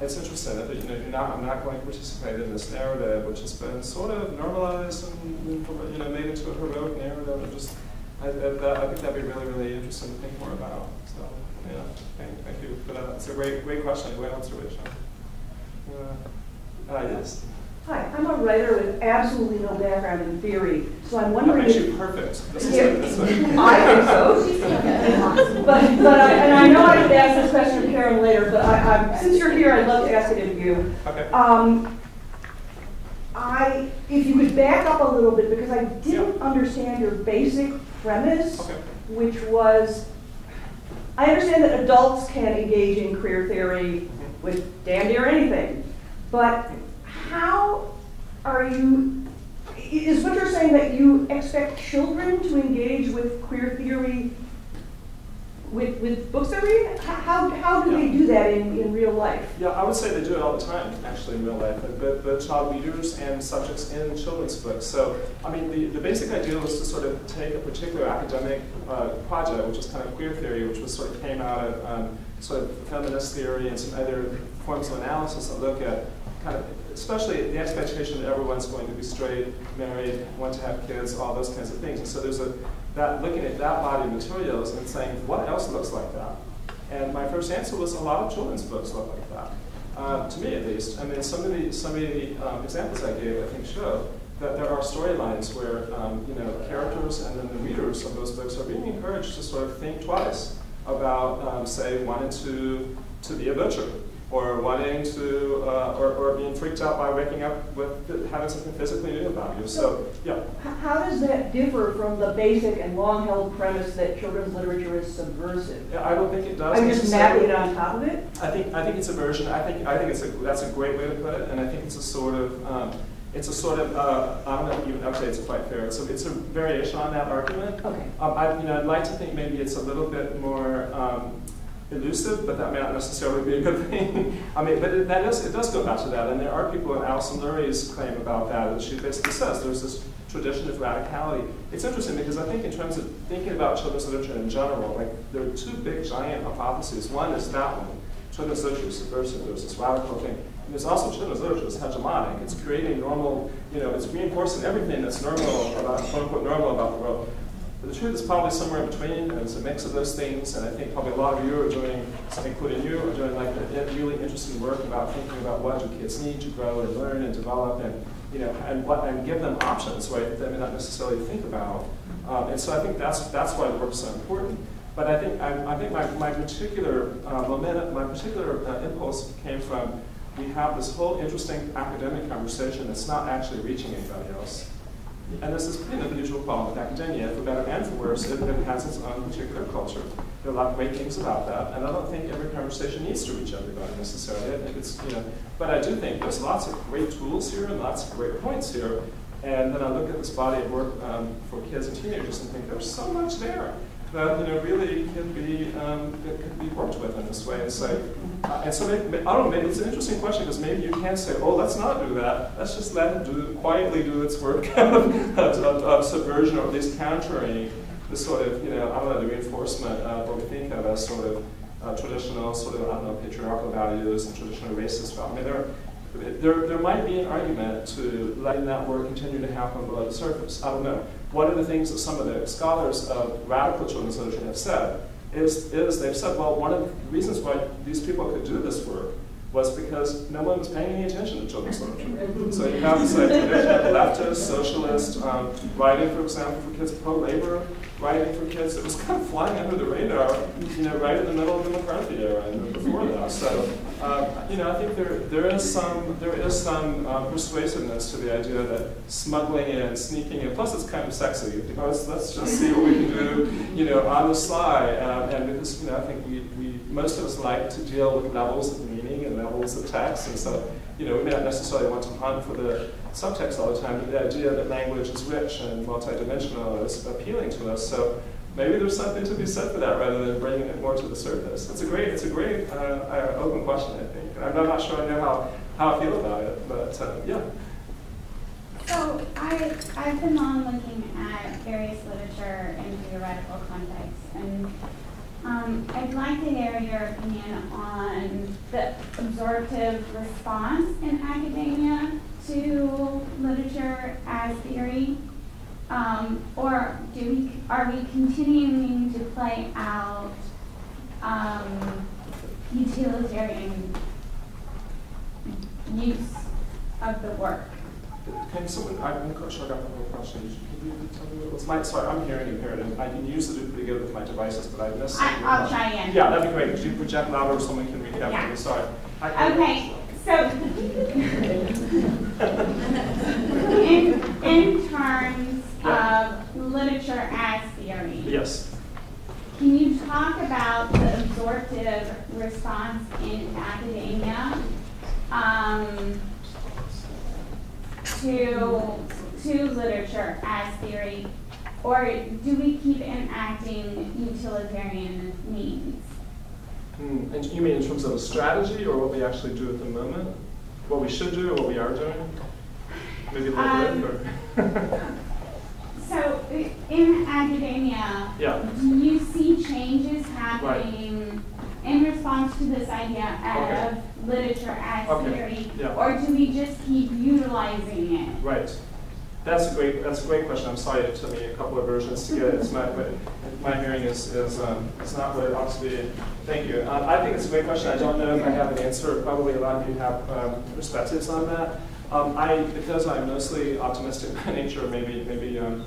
It's interesting that you know, you're not, I'm not going to participate in this narrative, which has been sort of normalized and you know, made into a heroic narrative. And just, I, I, that, I think that'd be really, really interesting to think more about. So, yeah, thank, thank you for that. It's a great, great question, great observation. Uh, uh, yes. Hi, I'm a writer with absolutely no background in theory, so I'm wondering that makes if you perfect. This is yeah, this I think so. but but I, and I know I could ask this question to Karen later, but I, I, since you're here, I'd love to ask it of you. Okay. Um, I if you could back up a little bit because I didn't yeah. understand your basic premise, okay. which was I understand that adults can engage in queer theory with damn near anything, but how are you, is what you're saying that you expect children to engage with queer theory with, with books they read? How, how do yeah. they do that in, in real life? Yeah, I would say they do it all the time, actually, in real life, but, but child readers and subjects in children's books. So, I mean, the, the basic idea was to sort of take a particular academic uh, project, which is kind of queer theory, which was sort of came out of um, sort of feminist theory and some other forms of analysis that look at kind of especially the expectation that everyone's going to be straight, married, want to have kids, all those kinds of things. And so there's a, that looking at that body of materials and saying, what else looks like that? And my first answer was a lot of children's books look like that, uh, to me at least. I mean, some of the, some of the um, examples I gave, I think, show that there are storylines where um, you know, characters and then the readers of those books are being encouraged to sort of think twice about, um, say, wanting to, to be a butcher, or wanting to, uh, or, or being freaked out by waking up with having something physically new about you. So, yeah. How does that differ from the basic and long-held premise that children's literature is subversive? Yeah, I don't think it does. I'm just mapping it on top of it. I think I think it's a version. I think I think it's a that's a great way to put it, and I think it's a sort of um, it's a sort of uh, I don't know if even actually it's quite fair. So it's a variation on that argument. Okay. Um, I, you know, I'd like to think maybe it's a little bit more. Um, elusive, but that may not necessarily be a good thing. I mean, but it, that is, it does go back to that, and there are people in Alison Lurie's claim about that, and she basically says there's this tradition of radicality. It's interesting because I think in terms of thinking about children's literature in general, like there are two big giant hypotheses. One is that one, children's literature is subversive, there's this radical thing. And there's also children's literature is hegemonic. It's creating normal, you know, it's reinforcing everything that's normal about, quote unquote, normal about the world. But the truth is probably somewhere in between, and it's a mix of those things, and I think probably a lot of you are doing, including you, are doing like really interesting work about thinking about what do kids need to grow and learn and develop, and you know, and what and give them options, right, that they may not necessarily think about. Um, and so I think that's that's why the work's so important. But I think I, I think my my particular uh, momentum, my particular uh, impulse came from we have this whole interesting academic conversation that's not actually reaching anybody else. And this is pretty unusual problem with academia, for better and for worse, it, it has its own particular culture. There are a lot of great things about that, and I don't think every conversation needs to reach everybody necessarily. I think it's, you know, but I do think there's lots of great tools here and lots of great points here. And then I look at this body of work um, for kids and teenagers and think there's so much there that you know really can be um, that can be worked with in this way. And so, uh, and so maybe, I don't know. Maybe it's an interesting question because maybe you can say, "Oh, let's not do that. Let's just let it do quietly do its work of, of, of subversion, or at least countering the sort of you know I don't know the reinforcement uh, what we think of as sort of uh, traditional sort of I don't know patriarchal values and traditional racist values." I mean, there are, There, there might be an argument to letting that work continue to happen below the surface. I don't know. One of the things that some of the scholars of radical children's literature have said is, is they've said, well, one of the reasons why these people could do this work was because no one was paying any attention to children's literature. So you have this like, leftist, socialist, um, writing, for example, for kids, pro-labor writing for kids that was kind of flying under the radar, you know, right in the middle of the McCarthy era and before that. So, uh, you know, I think there there is some there is some uh, persuasiveness to the idea that smuggling in, sneaking in, plus it's kind of sexy because let's just see what we can do, you know, on the sly. Um, and because you know, I think we we most of us like to deal with levels of meaning and levels of text, and so you know, we may not necessarily want to hunt for the subtext all the time, but the idea that language is rich and multidimensional is appealing to us. So maybe there's something to be said for that rather than bringing it more to the surface. It's a great, it's a great uh, open question, I think. I'm not sure I know how, how I feel about it, but uh, yeah. So I, I've been long looking at various literature in theoretical contexts, and um, I'd like to hear your opinion on the absorptive response in academia to literature as theory, um, or do we, are we continuing to play out um, utilitarian use of the work? Can someone, I'm not sure I got the whole question. Can you tell me what it was? My, sorry, I'm hearing impaired, and I can use the pretty good with my devices, but I missed I, I'll try again. Yeah, that'd be great. Could you project louder or someone can read it after me? Sorry. I okay, so. in, in terms yeah. of literature as theory, yes. Can you talk about the absorptive response in academia um, to, to literature as theory, or do we keep enacting utilitarian means? Mm, and you mean in terms of a strategy or what we actually do at the moment? What we should do, what we are doing, maybe a little um, bit. Or so, in academia, yeah. do you see changes happening right. in response to this idea okay. of literature as okay. theory, yeah. or do we just keep utilizing it? Right. That's a great. That's a great question. I'm sorry it took me a couple of versions to get it. It's not. My hearing is is um, it's not what it ought to be. Thank you. Um, I think it's a great question. I don't know if I have an answer. Probably a lot of you have um, perspectives on that. Um, I, because I'm mostly optimistic by nature, maybe maybe um,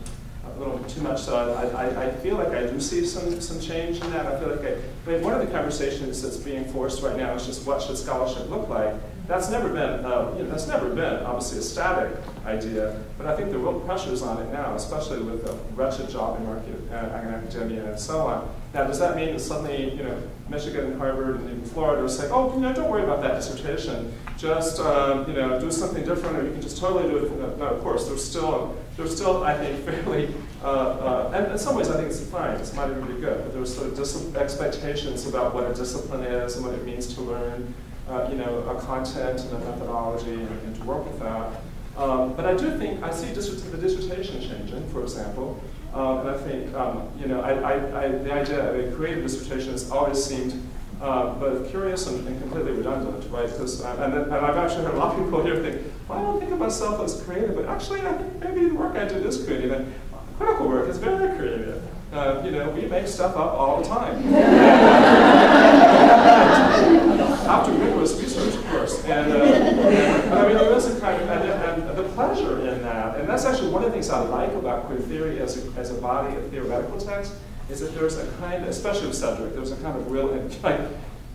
little too much, so I, I, I feel like I do see some, some change in that. I feel like I, I mean, one of the conversations that's being forced right now is just what should scholarship look like. That's never been, uh, you know, that's never been obviously a static idea, but I think the real pressures on it now, especially with the wretched job market in academia and so on. Now, does that mean that suddenly, you know, Michigan and Harvard and even Florida is like, oh, you know, don't worry about that dissertation. Just, um, you know, do something different, or you can just totally do it. No, no, of course, there's still, there's still, I think, fairly, uh, uh, and in some ways, I think it's fine. It's not even really good, but there's sort of expectations about what a discipline is and what it means to learn, uh, you know, a content and a methodology and, and to work with that. Um, but I do think I see the dissertation changing, for example. Um, and I think, um, you know, I, I, I, the idea of a creative dissertation has always seemed uh, both curious and, and completely redundant, right? Because, and, and, and I've actually heard a lot of people here think, well, I don't think of myself as creative, but actually I think maybe the work I did is creative, and critical work is very creative. Uh, you know, we make stuff up all the time. After rigorous research, of course. And, uh, and I mean, there is a kind of, and, and the pleasure in that, and that's actually one of the things I like about queer theory as a, as a body of theoretical text, is that there's a kind, especially with Sedgwick, there's a kind of real, like,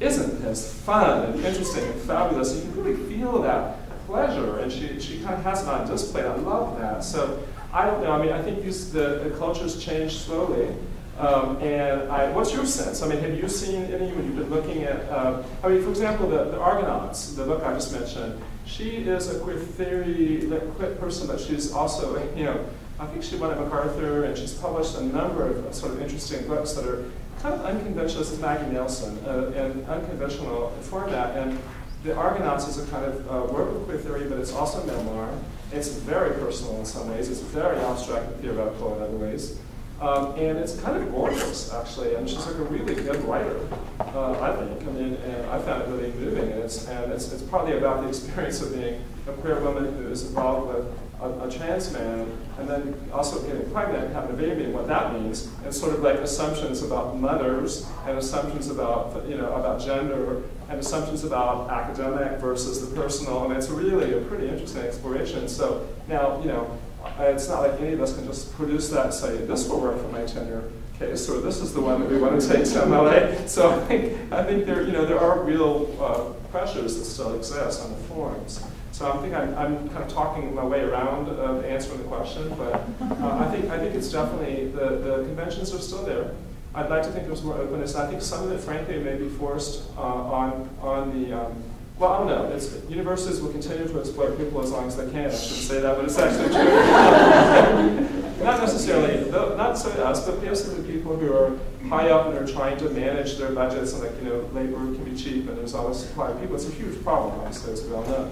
isn't this fun and interesting and fabulous? And you can really feel that pleasure, and she, she kind of has it on display. I love that. So, I don't know, I mean, I think these, the, the cultures change slowly. Um, and I, what's your sense? I mean, have you seen any, when you've been looking at, uh, I mean, for example, the, the Argonauts, the book I just mentioned, she is a queer theory queer person, but she's also, you know, I think she won at MacArthur, and she's published a number of sort of interesting books that are kind of unconventional. This is Maggie Nelson, uh, and unconventional format. And The Argonauts is a kind of uh, work with queer theory, but it's also a memoir. It's very personal in some ways. It's very abstract and theoretical in other ways. Um, and it's kind of gorgeous, actually. And she's like a really good writer, uh, I think. I mean, and I found it really moving. And it's, and it's, it's partly about the experience of being a queer woman who is involved with a, a trans man, and then also getting pregnant and having a baby and what that means. And sort of like assumptions about mothers, and assumptions about, you know, about gender, and assumptions about academic versus the personal, and it's really a pretty interesting exploration. So now, you know, it's not like any of us can just produce that and say, this will work for my tenure case, or this is the one that we want to take to M L A. So I think, I think there, you know, there are real uh, pressures that still exist on the forums. So I think I'm, I'm kind of talking my way around uh, answering the question, but uh, I, think, I think it's definitely, the, the conventions are still there. I'd like to think there's more openness. I think some of it, frankly, may be forced uh, on on the, um, well, I don't know. It's, universities will continue to exploit people as long as they can. I shouldn't say that, but it's actually true. Not necessarily, though, not so us, but basically the people who are high up and are trying to manage their budgets, and, like, you know, labor can be cheap, and there's always supply of people. It's a huge problem, obviously, as we all know.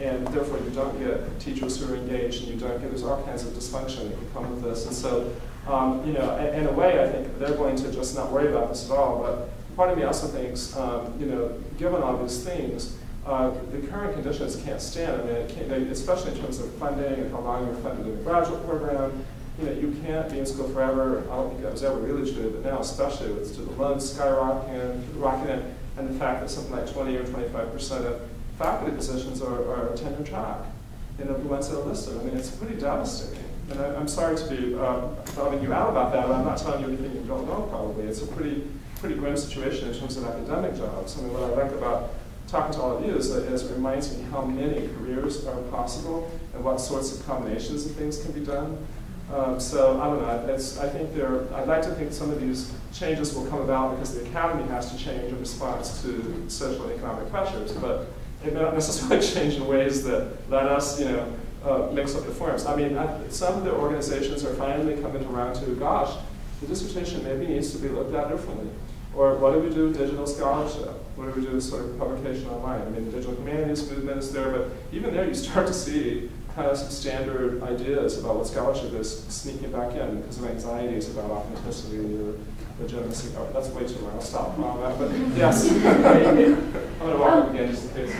And therefore, you don't get teachers who are engaged, and you don't get, there's all kinds of dysfunction that can come with this. And so, um, you know, in, in a way, I think they're going to just not worry about this at all. But part of me also thinks, um, you know, given all these things, uh, the current conditions can't stand. I mean, it can't, they, especially in terms of funding and how long you're funded in the graduate program. You know, you can't be in school forever. I don't think I was ever really true, but now, especially with student loans skyrocketing, and the fact that something like twenty or twenty-five percent of faculty positions are, are tenure track, and the ones that are listed. I mean, it's pretty devastating. And I, I'm sorry to be um, calling you out about that, but I'm not telling you anything you don't know, probably. It's a pretty, pretty grim situation in terms of academic jobs. I mean, what I like about talking to all of you is that it reminds me how many careers are possible and what sorts of combinations of things can be done. Um, so, I don't know, it's, I think there, I'd like to think some of these changes will come about because the academy has to change in response to social and economic pressures, but it may not necessarily change in ways that let us, you know, uh, mix up the forms. I mean, I, some of the organizations are finally coming around to, gosh, the dissertation maybe needs to be looked at differently. Or what do we do with digital scholarship? What do we do with sort of publication online? I mean, the digital humanities movement is there, but even there you start to see kind of some standard ideas about what scholarship is sneaking back in because of anxieties about authenticity or legitimacy. Oh, that's way too long. I'll stop on that, but yes. I'm going to walk up again just in case.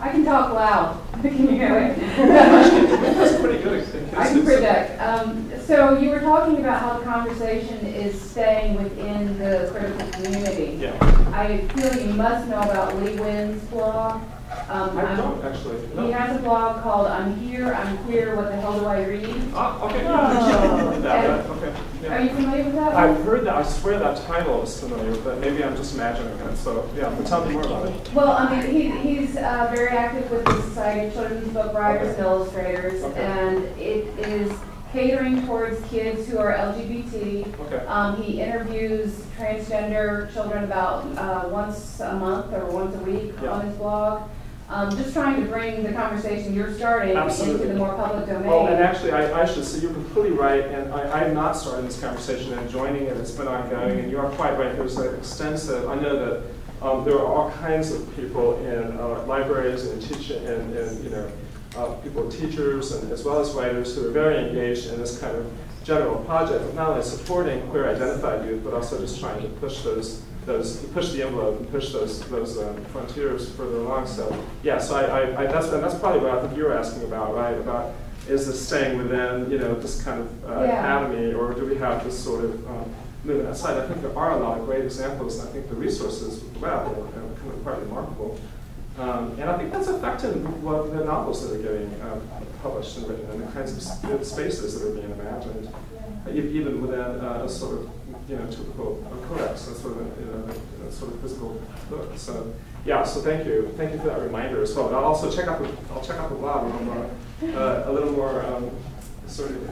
I can talk loud. Can you hear me? That's pretty good. I can predict. Um, so you were talking about how the conversation is staying within the critical community. Yeah. I feel you must know about Lee Wynn's law. Um, I don't actually. No. He has a blog called I'm Here, I'm Queer, What the Hell Do I Read? Ah, okay. Oh. that, okay. Yeah. Are you familiar with that? I've heard that. I swear that title is familiar, but maybe I'm just imagining it. So, yeah, tell me more about it. Well, I mean, he, he's uh, very active with the Society of Children's Book Writers okay. and Illustrators, okay. and it is catering towards kids who are L G B T. Okay. Um, he interviews transgender children about uh, once a month or once a week yeah. on his blog. Um, just trying to bring the conversation you're starting Absolutely. into the more public domain. Oh, and actually, I, I should say you're completely right, and I am not starting this conversation and joining it. It's been ongoing, and you are quite right. There's an extensive, I know that um, there are all kinds of people in uh, libraries and teaching, and, and you know, uh, people, teachers, and as well as writers who are very engaged in this kind of general project of not only supporting queer identified youth, but also just trying to push those. Those, push the envelope and push those those um, frontiers further along. So yeah, so I, I, I that's and that's probably what I think you were asking about, right? About is this staying within you know this kind of uh, yeah. anatomy, or do we have this sort of um, movement outside? I think there are a lot of great examples, and I think the resources well are kind of quite remarkable. Um, and I think that's affecting what the novels that are getting um, published and written, and the kinds of spaces that are being imagined, yeah. even within uh, a sort of you know, typical uh, codex, and sort of a, you know, a, a sort of physical book. So, yeah. So thank you, thank you for that reminder as well. And I'll also check out the, I'll check out the blog a little more, uh, a little more um, sort of.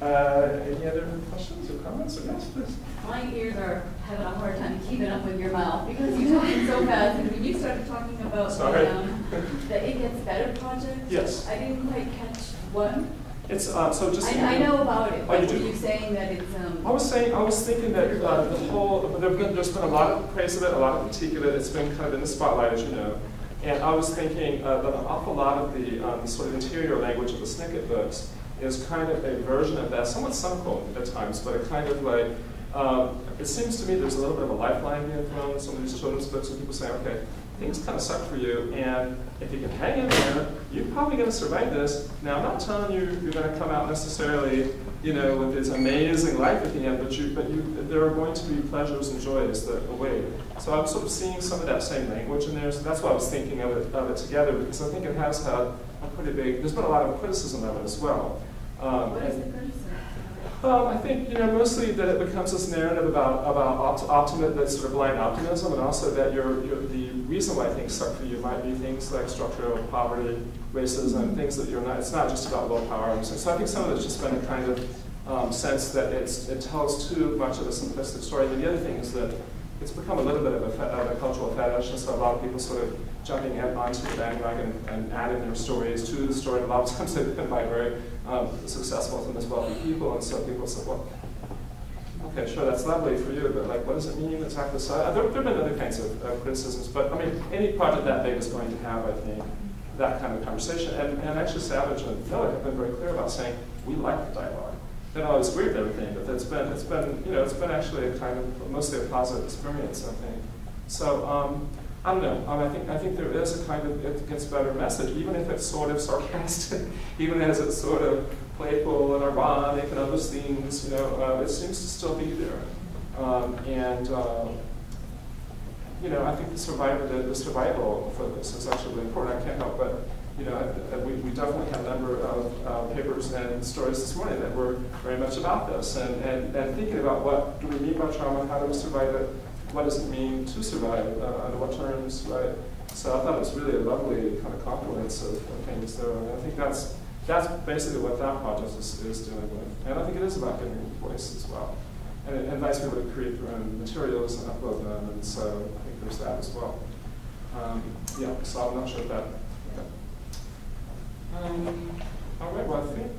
uh, any other questions or comments or yes, please? My ears are having a hard time keeping up with your mouth because you're talking so fast. And when you started talking about the, um, the It Gets Better project, yes, I didn't quite catch one. It's, uh, so just I, you know, I know about it, but oh, you were you saying that it's... Um, I was saying, I was thinking that uh, the whole, there've been, there's been a lot of praise of it, a lot of critique of it, it's been kind of in the spotlight, as you know. And I was thinking uh, that an awful lot of the um, sort of interior language of the Snicket books is kind of a version of that, somewhat cynical at times, but a kind of like, um, it seems to me there's a little bit of a lifeline being thrown in some of these children's books, and people say, okay, things kind of suck for you, and if you can hang in there, you're probably going to survive this. Now, I'm not telling you you're going to come out necessarily, you know, with this amazing life at the end, but you, but you, there are going to be pleasures and joys that await. So I'm sort of seeing some of that same language in there. So that's why I was thinking of it, of it together, because I think it has had a pretty big. There's been a lot of criticism of it as well. Um, what is the criticism? Um, I think you know mostly that it becomes this narrative about about opt optimism, that sort of blind optimism, and also that your, your the reason why things suck for you might be things like structural poverty, racism, things that you're not. It's not just about low power. And so, so I think some of it's just been a kind of um, sense that it's it tells too much of a simplistic story. And the other thing is that it's become a little bit of a, of a cultural fetish, and so a lot of people sort of jumping in onto the bandwagon and, and adding their stories to the story. And a lot of times they've been by very um, successful and as wealthy people, and so people said, well, okay, sure, that's lovely for you, but like, what does it mean exactly? So uh, there, there have been other kinds of uh, criticisms, but I mean, any project that big is going to have, I think, that kind of conversation. And, and actually, Savage and Miller have been very clear about saying, we like the dialogue. They're not always weird and everything, but it's been, it's been, you know, it's been actually a kind of mostly a positive experience, I think. So, um, I don't know. Um, I think I think there is a kind of It Gets Better message, even if it's sort of sarcastic, even as it's sort of playful and ironic and other themes. You know, uh, it seems to still be there. Um, and uh, you know, I think the survival, the, the survival for this is actually really important. I can't help but you know, we, we definitely had a number of uh, papers and stories this morning that were very much about this and and, and thinking about what do we mean by trauma, how do we survive it. What does it mean to survive? Uh, under what terms, right? So I thought it was really a lovely kind of confluence of, of things there. And I think that's that's basically what that project is, is dealing with. And I think it is about giving a voice as well. And it invites people to create their own materials and upload them. And so I think there's that as well. Um, yeah, so I'm not sure if that. Yeah. Um, all right, well, I think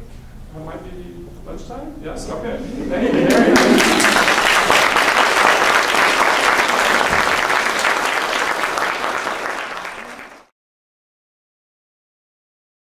it might be lunchtime. Yes, okay. Thank you very much.